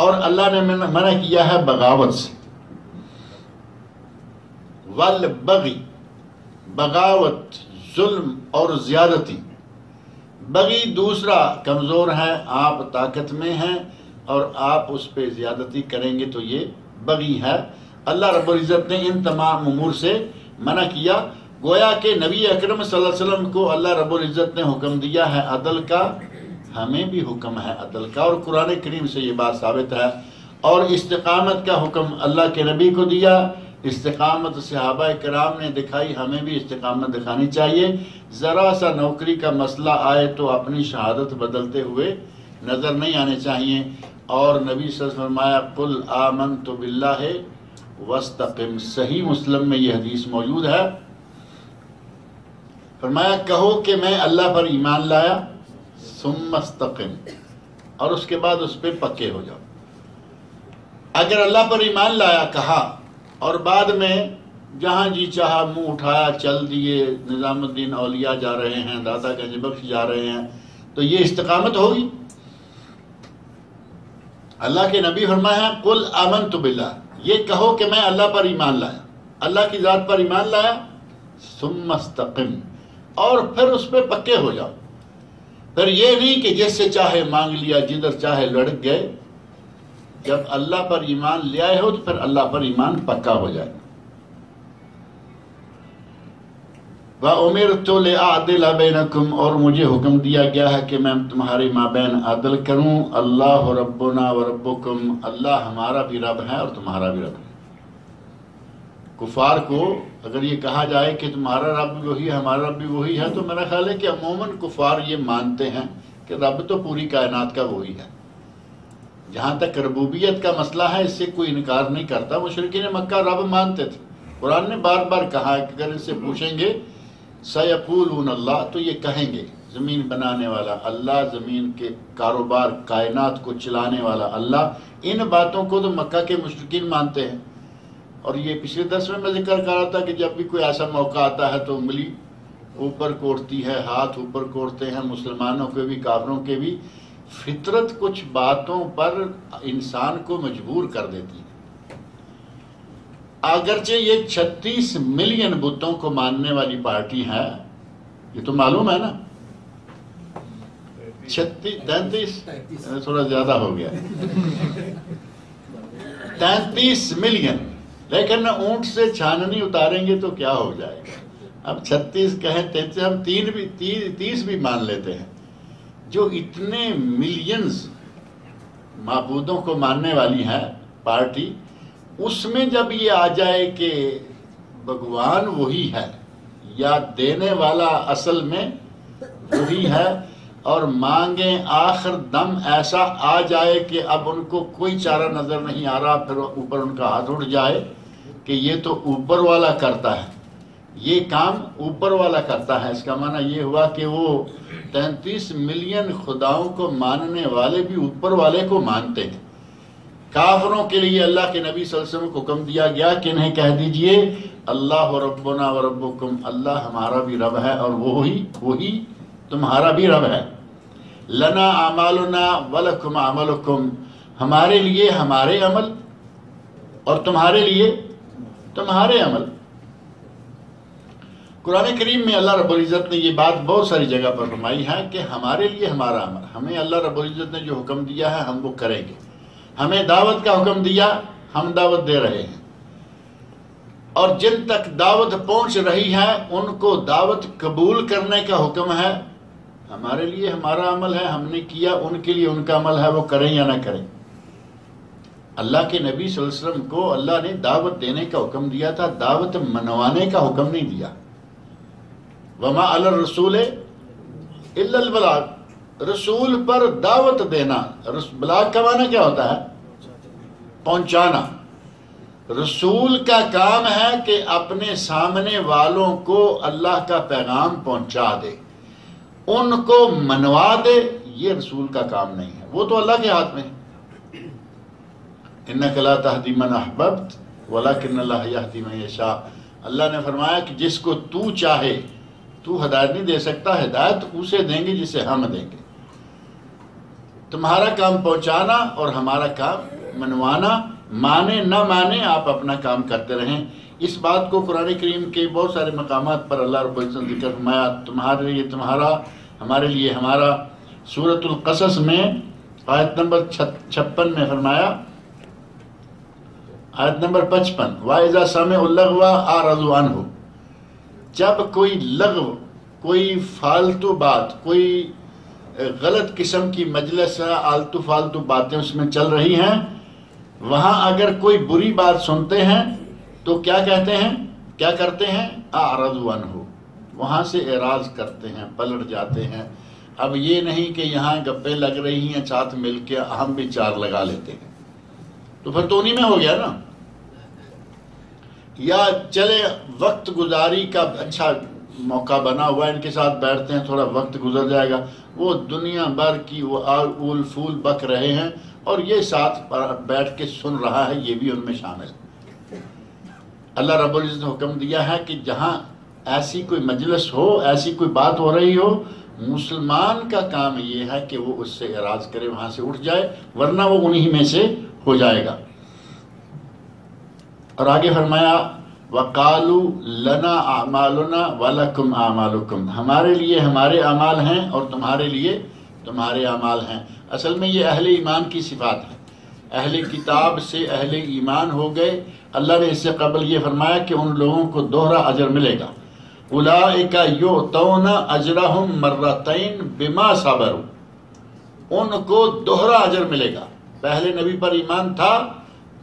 اور اللہ نے منع کیا ہے بغاوت سے۔ والبغی، بغاوت، ظلم اور زیادتی۔ بغی دوسرا کمزور ہے، آپ طاقت میں ہیں اور آپ اس پہ زیادتی کریں گے تو یہ بغی ہے۔ اللہ رب العزت نے ان تمام امور سے منع کیا، گویا کہ نبی اکرم صلی اللہ علیہ وسلم کو اللہ رب العزت نے حکم دیا ہے عدل کا، ہمیں بھی حکم ہے عدل کا، اور قرآن کریم سے یہ بات ثابت ہے۔ اور استقامت کا حکم اللہ کے نبی کو دیا، استقامت صحابہ کرام نے دکھائی، ہمیں بھی استقامت دکھانی چاہیے۔ ذرا سا نوکری کا مسئلہ آئے تو اپنی شہادت بدلتے ہوئے نظر نہیں آنے چاہیے۔ اور نبی صلی اللہ علیہ وسلم فرمایا قل آمنت باللہ واستقم، صحیح مسلم میں یہ حدیث موجود ہے۔ فرمایا کہو کہ میں اللہ پر ایمان لایا، ثم استقم، اور اس کے بعد اس پہ پکے ہو جاؤ۔ اگر اللہ پر ایمان لایا کہا اور بعد میں جہاں جی چاہا منہ اٹھایا چل دیے، نظام الدین اولیاء جا رہے ہیں، دادا گنج بخش جا رہے ہیں، تو یہ استقامت ہوگی؟ اللہ کے نبی فرمایا قل آمنت باللہ، یہ کہو کہ میں اللہ پر ایمان لایا، اللہ کی ذات پر ایمان لایا، ثم استقم، اور پھر اس پہ پکے ہو جاؤ۔ پھر یہ نہیں کہ جس سے چاہے مانگ لیا، جدھر چاہے لڑک گئے۔ جب اللہ پر ایمان لے آئے ہو تو پھر اللہ پر ایمان پکا ہو جائے۔ وَأُمِرْتُ لِأَعْدِلَ بَيْنَكُمْ، اور مجھے حکم دیا گیا ہے کہ میں تمہاری مابین عدل کروں. اللہ ربنا وربکم، اللہ ہمارا بھی رب ہے اور تمہارا بھی رب ہے. کفار کو اگر یہ کہا جائے کہ تمہارا رب بھی وہی ہے ہمارا رب بھی وہی ہے، تو میرا خیال ہے کہ عموماً کفار یہ مانتے ہیں کہ رب تو پوری کائنات کا وہی ہے. جہاں تک ربوبیت کا مسئلہ ہے اس سے کوئی انکار نہیں کرتا، مشرکین مکہ رب مانتے تھے. قرآن نے بار بار کہا ہے کہ اگر ان سے پوچھیں گے سَيَقُولُونَ اللہ، تو یہ کہیں گے زمین بنانے والا اللہ، زمین کے کاروبار کائنات کو چلانے والا اللہ. ان باتوں کو تو مکہ کے مشرکین مانتے ہیں، اور یہ پچھلے دس میں میں ذکر کر رہا تھا کہ جب بھی کوئی ایسا موقع آتا ہے تو انگلی اوپر کو اٹھتی ہے، ہاتھ اوپر کو اٹھتے ہیں، مسلمانوں کے بھی کافروں کے بھی. فطرت کچھ باتوں پر انسان کو مجبور کر دیتی ہے. اگرچہ یہ چھتیس ملین بتوں کو ماننے والی پارٹی ہے، یہ تو معلوم ہے نا، چھتیس تھوڑا زیادہ ہو گیا تینتیس ملین، لیکن اونٹ سے چھاننی اتاریں گے تو کیا ہو جائے گا. اب چھتیس کہیں تینتیس، ہم تین بھی تیس بھی مان لیتے ہیں. جو اتنے ملینز معبودوں کو ماننے والی ہے پارٹی، اس میں جب یہ آ جائے کہ بھگوان وہی ہے یا دینے والا اصل میں وہی ہے، اور مانگیں آخر دم ایسا آ جائے کہ اب ان کو کوئی چارہ نظر نہیں آ رہا، پھر اوپر ان کا ہاتھ اٹھ جائے کہ یہ تو اوپر والا کرتا ہے، یہ کام اوپر والا کرتا ہے. اس کا معنی یہ ہوا کہ وہ تینتیس ملین خداؤں کو ماننے والے بھی اوپر والے کو مانتے ہیں. کافروں کے لیے اللہ کے نبی صلی اللہ علیہ وسلم کو حکم دیا گیا کہ انہیں کہہ دیجئے اللہ ربنا و ربکم، اللہ ہمارا بھی رب ہے اور وہی وہی تمہارا بھی رب ہے. لنا اعمالنا ولکم اعمالکم، ہمارے لیے ہمارے عمل اور تمہارے لیے تمہارے عمل. قرآن کریم میں اللہ رب العزت نے یہ بات بہت ساری جگہ پر فرمائی ہے کہ ہمارے لیے ہمارا عمل، ہمیں اللہ رب العزت نے جو حکم دیا ہے ہم وہ کریں گے. ہمیں دعوت کا حکم دیا، ہم دعوت دے رہے ہیں، اور جن تک دعوت پہنچ رہی ہے ان کو دعوت قبول کرنے کا حکم ہے. ہمارے لیے ہمارا عمل ہے، ہم نے کیا، ان کے لیے ان کا عمل ہے، وہ کریں یا نہ کریں. اللہ کے نبی صلی اللہ علیہ وسلم کو اللہ نے دعوت دینے کا حکم دیا تھا، دعوت منوانے کا حکم نہیں دیا. وما علی الرسول الا البلاغ، رسول پر دعوت دینا. بلاغ کا معنی کیا ہوتا ہے؟ پہنچانا. رسول کا کام ہے کہ اپنے سامنے والوں کو اللہ کا پیغام پہنچا دے، ان کو منوا دے. یہ رسول کا کام نہیں ہے، وہ تو اللہ کے ہاتھ میں ہے. انک لا تہدی من احببت ولکن اللہ یہدی من یشاء، اللہ نے فرمایا کہ جس کو تو چاہے، تو ہدایت نہیں دے سکتا، ہدایت اسے دیں گے جسے ہم دیں گے. تمہارا کام پہنچانا اور ہمارا کام منوانا. مانے نہ مانے، آپ اپنا کام کرتے رہیں. اس بات کو قرآن کریم کے بہت سارے مقامات پر اللہ رب العزت نے ذکر فرمایا، تمہارے لیے تمہارا، ہمارے لیے ہمارا. سورة القصص میں آیت نمبر چھپن میں فرمایا، آیت نمبر پچپن، وَإِذَا سَمِعُوا اللَّغْوَ أَعْرَضُوا عَنْهُ، جب کوئی لغو، کوئی فالتو بات، کوئی غلط قسم کی مجلس ہے، آلتو فالتو باتیں اس میں چل رہی ہیں، وہاں اگر کوئی بری بات سنتے ہیں تو کیا کہتے ہیں، کیا کرتے ہیں؟ اعرض عنہ، وہاں سے اعراض کرتے ہیں، پلٹ جاتے ہیں. اب یہ نہیں کہ یہاں گپیں لگ رہی ہیں، ساتھ مل کے ہم بھی چار لگا لیتے ہیں، تو پھر تو انہی میں ہو گیا نا. یا چلے وقت گزاری کا اچھا موقع بنا ہوا ہے، ان کے ساتھ بیٹھتے ہیں، تھوڑا وقت گزر جائے گا. وہ دنیا بھر کی وہ اول پھول بک رہے ہیں، اور یہ ساتھ بیٹھ کے سن رہا ہے، یہ بھی ان میں شامل. اللہ رب العزت نے حکم دیا ہے کہ جہاں ایسی کوئی مجلس ہو، ایسی کوئی بات ہو رہی ہو، مسلمان کا کام یہ ہے کہ وہ اس سے اعراض کرے، وہاں سے اٹھ جائے، ورنہ وہ انہی میں سے ہو جائے گا. اور آگے فرمایا وَقَالُوا لَنَا أَعْمَالُنَا وَلَكُمْ أَعْمَالُكُمْ، ہمارے لیے ہمارے اعمال ہیں اور تمہارے لیے تمہارے اعمال ہیں. اصل میں یہ اہل ایمان کی صفات ہے. اہل کتاب سے اہل ایمان ہو گئے. اللہ نے اس سے قبل یہ فرمایا کہ ان لوگوں کو دوہرا اجر ملے گا. اولئک یؤتون اجرہم مرتین بما صبروا، ان کو دوہرا اجر ملے گا۔ پہلے نبی پر ایمان تھا،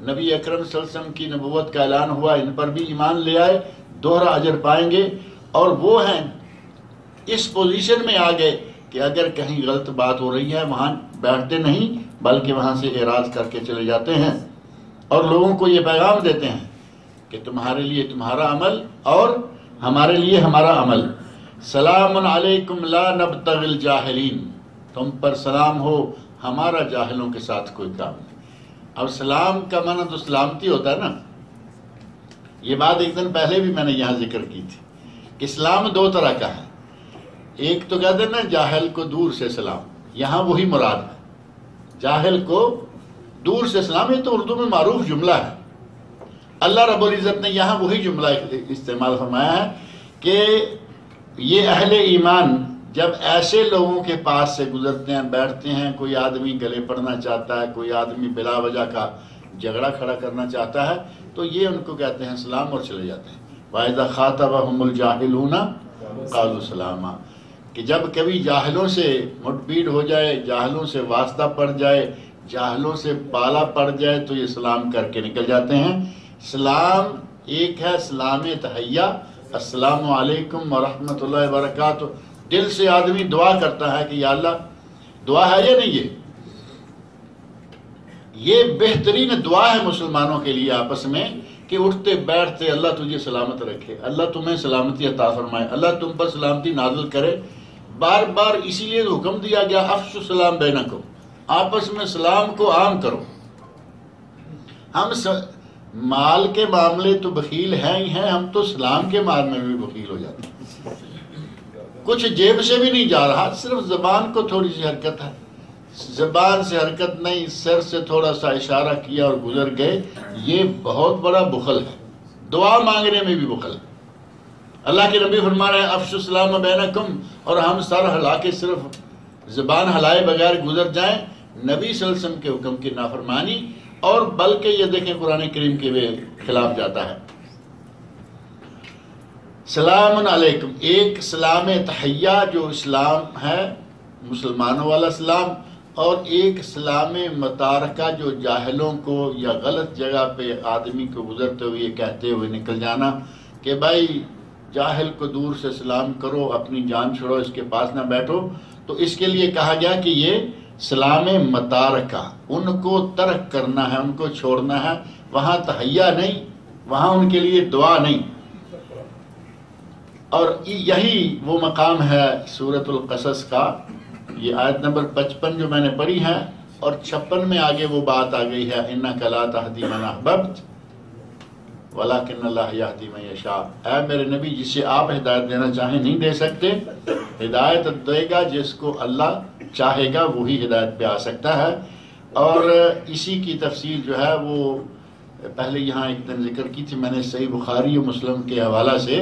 نبی اکرم صلی اللہ علیہ وسلم کی نبوت کا اعلان ہوا، ان پر بھی ایمان لے آئے، دوہرا اجر پائیں گے۔ اور وہ ہیں اس پوزیشن میں آ گئے کہ اگر کہیں غلط بات ہو رہی ہے وہاں بیٹھتے نہیں بلکہ وہاں سے اعراض کر کے چلے جاتے ہیں اور لوگوں کو یہ پیغام دیتے ہیں کہ تمہارے لیے تمہارا عمل اور ہمارے لیے ہمارا عمل۔ سلام علیکم لا نبتغی الجاہلین، تم پر سلام ہو، ہمارا جاہلوں کے ساتھ کوئی کام نہیں۔ اب سلام کا معنی تو سلامتی ہوتا ہے نا، یہ بات ایک دن پہلے بھی میں نے یہاں ذکر کی تھی کہ سلام دو طرح کا ہے، ایک تو کہتے ہیں نا جاہل کو دور سے سلام، یہاں وہی مراد ہے، جاہل کو دور سے سلام، یہ تو اردو میں معروف جملہ ہے۔ اللہ رب العزت نے یہاں وہی جملہ استعمال فرمایا ہے کہ یہ اہل ایمان جب ایسے لوگوں کے پاس سے گزرتے ہیں، بیٹھتے ہیں، کوئی آدمی گلے پڑنا چاہتا ہے، کوئی آدمی بلا وجہ کا جھگڑا کھڑا کرنا چاہتا ہے، تو یہ ان کو کہتے ہیں سلام اور چلے جاتے ہیں۔ وَإِذَا خَاطَبَهُمُ الْجَاهِلُونَ قَالُوا سَلَامًا، کہ جب کبھی جاہلوں سے مٹ پیٹ ہو جائے، جاہلوں سے واسطہ پڑ جائے، جاہلوں سے پالا پڑ جائے، تو یہ سلام کر کے نکل جاتے ہیں۔ سلام ایک ہے سلام تحیہ، السلام علیکم ورحمۃ اللہ وبرکاتہ، دل سے آدمی دعا کرتا ہے کہ یا اللہ، دعا ہے یا نہیں، یہ یہ بہترین دعا ہے مسلمانوں کے لیے آپس میں کہ اٹھتے بیٹھتے اللہ تجھے سلامت رکھے، اللہ تمہیں سلامتی عطا فرمائے، اللہ تم پر سلامتی نازل کرے۔ بار بار اسی لیے حکم دیا گیا افشوا السلام بینکم، آپس میں سلام کو عام کرو۔ ہم مال کے معاملے تو بخیل ہیں ہی ہیں، ہم تو سلام کے معاملے میں بھی بخیل ہو جاتے ہیں، کچھ جیب سے بھی نہیں جا رہا، صرف زبان کو تھوڑی سی حرکت ہے، زبان سے حرکت نہیں، سر سے تھوڑا سا اشارہ کیا اور گزر گئے، یہ بہت بڑا بخل ہے، دعا مانگنے میں بھی بخل ہے۔ اللہ کے نبی فرما رہے ہیں افشوا السلام بینکم، اور ہم سر ہلا کے صرف زبان ہلائے بغیر گزر جائیں، نبی صلی اللہ علیہ وسلم کے حکم کی نافرمانی، اور بلکہ یہ دیکھیں قرآن کریم کے خلاف جاتا ہے۔ سلام علیکم، ایک سلام تحیہ جو اسلام ہے، مسلمانوں والا سلام، اور ایک سلام متارکہ جو جاہلوں کو یا غلط جگہ پہ آدمی کو گزرتے ہوئے کہتے ہوئے نکل جانا کہ بھائی جاہل کو دور سے سلام کرو، اپنی جان چھوڑو، اس کے پاس نہ بیٹھو۔ تو اس کے لیے کہا گیا کہ یہ سلام متارکہ، ان کو ترک کرنا ہے، ان کو چھوڑنا ہے، وہاں تحیہ نہیں، وہاں ان کے لیے دعا نہیں۔ اور یہی وہ مقام ہے سورۃ القصص کا، یہ آیت نمبر پچپن جو میں نے پڑھی ہے، اور چھپن میں آگے وہ بات آ گئی ہے اِنَّكَ لَا تَهْدِي مَنْ أَحْبَبْتَ وَلَكِنَّ اللَّهَ يَهْدِي مَنْ يَشَاءُ، اے میرے نبی، جسے آپ ہدایت دینا چاہیں نہیں دے سکتے، ہدایت دے گا جس کو اللہ چاہے گا، وہی ہدایت پہ آ سکتا ہے۔ اور اسی کی تفصیل جو ہے وہ پہلے یہاں ایک دن ذکر کی تھی میں نے صحیح بخاری و مسلم کے حوالہ سے،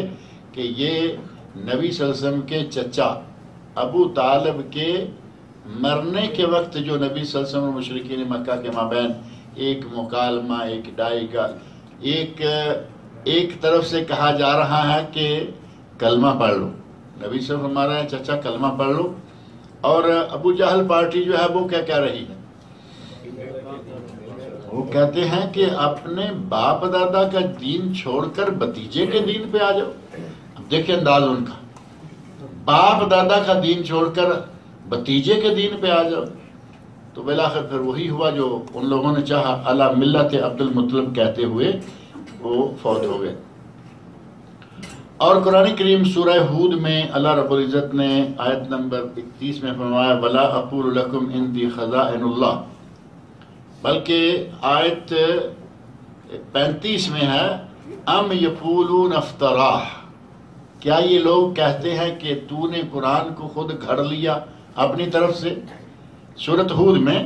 کہ یہ نبی صلی اللہ علیہ وسلم کے چچا ابو طالب کے مرنے کے وقت جو نبی صلی اللہ علیہ وسلم اور مشرکین مکہ کے مابین ایک مکالمہ، ایک ڈائیگل، ایک ایک طرف سے کہا جا رہا ہے کہ کلمہ پڑھ لو، نبی صلی اللہ علیہ وسلم ہمارا ہے چچا کلمہ پڑھ لو، اور ابو جہل پارٹی جو ہے وہ کیا کہہ رہی ہے، وہ کہتے ہیں کہ اپنے باپ دادا کا دین چھوڑ کر بھتیجے کے دین پہ آ جاؤ۔ اب دیکھیں انداز ان کا، باپ دادا کا دین چھوڑ کر بھتیجے کے دین پہ آ جاؤ۔ تو بالآخر پھر وہی ہوا جو ان لوگوں نے چاہا، علی ملت عبد المطلب کہتے ہوئے وہ فوت ہو گئے۔ اور قرآن کریم سورہ ہود میں اللہ رب العزت نے آیت نمبر اکتیس میں فرمایا وَلَا أَقُولُ لَكُمْ عِنْدِي خَزَائِنُ اللَّهِ، بلکہ آیت پینتیس میں ہے أَمْ يَقُولُونَ افْتَرَاهُ، کیا یہ لوگ کہتے ہیں کہ تو نے قرآن کو خود گھڑ لیا اپنی طرف سے؟ سورۃ ہود میں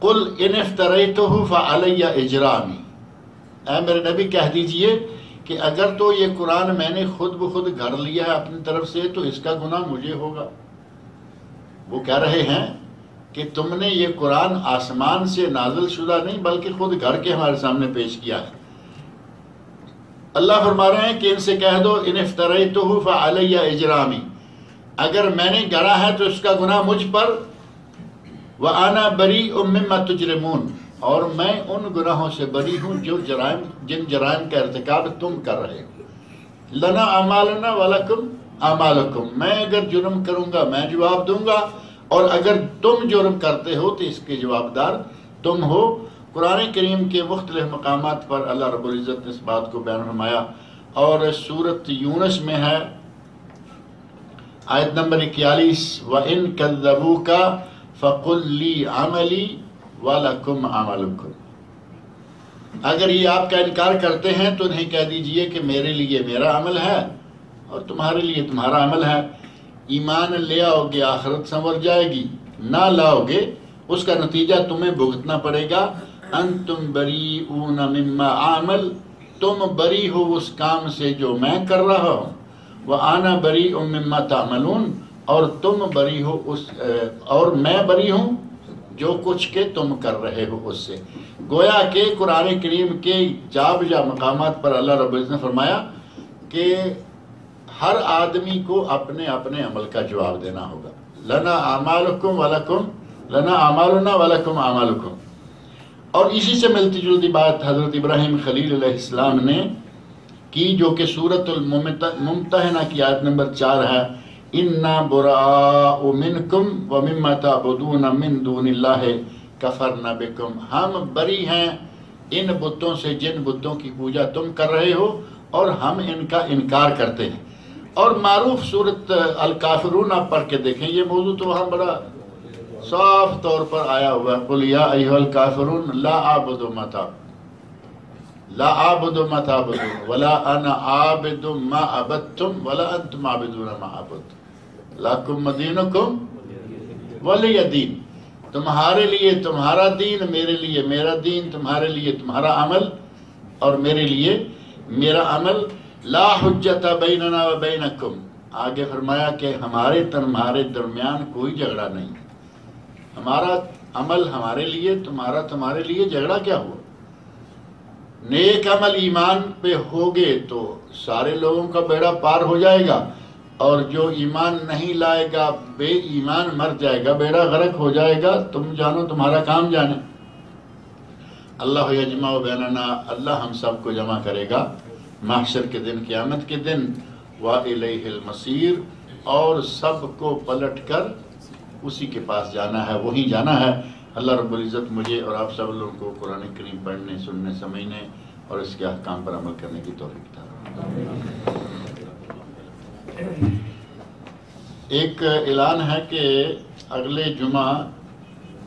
قل ان افتریتہ فعلی اجرامی، اے میرے نبی کہہ دیجئے کہ اگر تو یہ قرآن میں نے خود بخود گھڑ لیا ہے اپنی طرف سے تو اس کا گناہ مجھے ہوگا۔ وہ کہہ رہے ہیں کہ تم نے یہ قرآن آسمان سے نازل شدہ نہیں بلکہ خود گھڑ کے ہمارے سامنے پیش کیا ہے۔ اللہ فرما رہے ہیں کہ ان سے کہہ دو ان افتریتہ فعلی اجرامی، اگر میں نے گڑا ہے تو اس کا گناہ مجھ پر، وانا بریء مما تجرمون، اور میں ان گناہوں سے بری ہوں جو جرائم جن جرائم کا ارتکاب تم کر رہے ہو، لنا اعمالنا ولکم اعمالکم، میں اگر جرم کروں گا میں جواب دوں گا، اور اگر تم جرم کرتے ہو تو اس کے جواب دار تم ہو۔ قرآن کریم کے مختلف مقامات پر اللہ رب العزت نے اس بات کو بیان فرمایا، اور سورت یونس میں ہے آیت نمبر اکیالیس، وَإِن كَذَّبُوكَ فَقُلْ لِي عَمَلِي وَلَكُمْ عَمَلُكُمْ، اگر یہ آپ کا انکار کرتے ہیں تو انہیں کہہ دیجئے کہ میرے لیے میرا عمل ہے اور تمہارے لیے تمہارا عمل ہے۔ ایمان لے آؤ گے آخرت سنور جائے گی، نہ لاؤ گے اس کا نتیجہ تمہیں بھگتنا پڑے گا۔ انتم بریئون مما اعمل، تم بری ہو اس کام سے جو میں کر رہا ہوں، وانا بریئ مما تعملون، اور تم بری ہو اس اور میں بری ہوں جو کچھ کے تم کر رہے ہو اس سے۔ گویا کہ قرآن کریم کے جا بجا مقامات پر اللہ رب العزت نے فرمایا کہ ہر آدمی کو اپنے اپنے عمل کا جواب دینا ہوگا، لنا اعمالکم ولکم لنا اعمالنا ولکم اعمالکم۔ اور اسی سے ملتی جلتی بات حضرت ابراہیم خلیل علیہ السلام نے کی، جو کہ سورۃ الممتحنہ کی آیت نمبر چار ہے، اِنَّا بُرَاءُ مِنْكُمْ وَمِمَّا تَعْبُدُونَ مِن دُونِ اللَّهِ كَفَرْنَا بِكُمْ، ہم بری ہیں ان بتوں سے جن بتوں کی پوجا تم کر رہے ہو، اور ہم ان کا انکار کرتے ہیں۔ اور معروف صورت الکافرون آپ پڑھ کے دیکھیں، یہ موضوع تو وہاں بڑا صاف طور پر آیا ہوا ہے، قُلْ يَا أَيُّهَا الْكَافِرُونَ لَا أَعْبُدُ مَا تَعْبُدُونَ لَا أَعْبُدُ مَا تَعْبُدُونَ وَلَا أَنَا عَابِدٌ مَا عَبَدْتُمْ وَلَا أَنْتُمْ عَابِدُونَ مَا عَبَدْتُمْ لَكُمْ مَدِينُكُمْ وَلِيَ دِينِ، تمہارے لیے تمہارا دین، میرے لیے میرا دین، تمہارے لیے تمہارا عمل اور میرے لیے میرا عمل۔ لا حجت بیننا و بینکم، آگے فرمایا کہ ہمارے تمہارے درمیان کوئی جھگڑا نہیں، ہمارا عمل ہمارے لیے، تمہارا تمہارے لیے، جھگڑا کیا ہوا؟ نیک عمل ایمان پہ ہوگے تو سارے لوگوں کا بیڑا پار ہو جائے گا، اور جو ایمان نہیں لائے گا بے ایمان مر جائے گا، بیڑا غرق ہو جائے گا، تم جانو تمہارا کام جانے۔ اللہ یجمع بیننا، اللہ ہم سب کو جمع کرے گا محشر کے دن، قیامت کے دن، وَإِلَيْهِ الْمَصِيرُ، اور سب کو پلٹ کر اسی کے پاس جانا ہے، وہیں جانا ہے۔ اللہ رب العزت مجھے اور آپ سب لوگوں کو قرآن کریم پڑھنے، سننے، سمجھنے اور اس کے احکام پر عمل کرنے کی توفیق عطا فرمائے۔ ایک اعلان ہے کہ اگلے جمعہ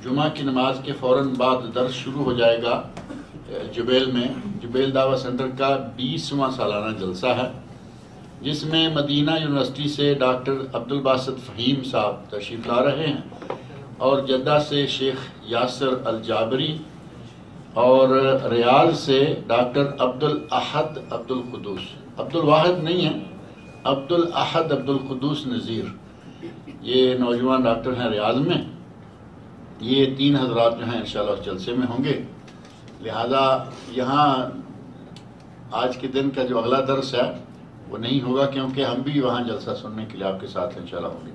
جمعہ کی نماز کے فوراً بعد درس شروع ہو جائے گا جبیل میں، جبیل دعویٰ سینٹر کا بیسواں سالانہ جلسہ ہے، جس میں مدینہ یونیورسٹی سے ڈاکٹر عبدالباسط فہیم صاحب تشریف لا رہے ہیں، اور جدہ سے شیخ یاسر الجابری، اور ریاض سے ڈاکٹر عبدالاحد عبدالقدوس، عبدالواحد نہیں ہے، عبدالاحد عبدالقدوس نذیر، یہ نوجوان ڈاکٹر ہیں ریاض میں۔ یہ تین حضرات جو ہیں انشاءاللہ اس جلسے میں ہوں گے، لہذا یہاں آج کے دن کا جو اگلا درس ہے وہ نہیں ہوگا، کیونکہ ہم بھی وہاں جلسہ سننے کے لیے آپ کے ساتھ انشاءاللہ ہوں گے۔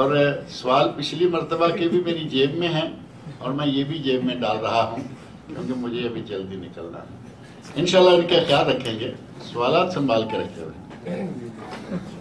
اور سوال پچھلی مرتبہ کے بھی میری جیب میں ہیں، اور میں یہ بھی جیب میں ڈال رہا ہوں کیونکہ مجھے ابھی جلدی نکلنا ہے۔ انشاءاللہ ان کا خیال رکھیں گے، سوالات سنبھال کے رکھے ہوئے۔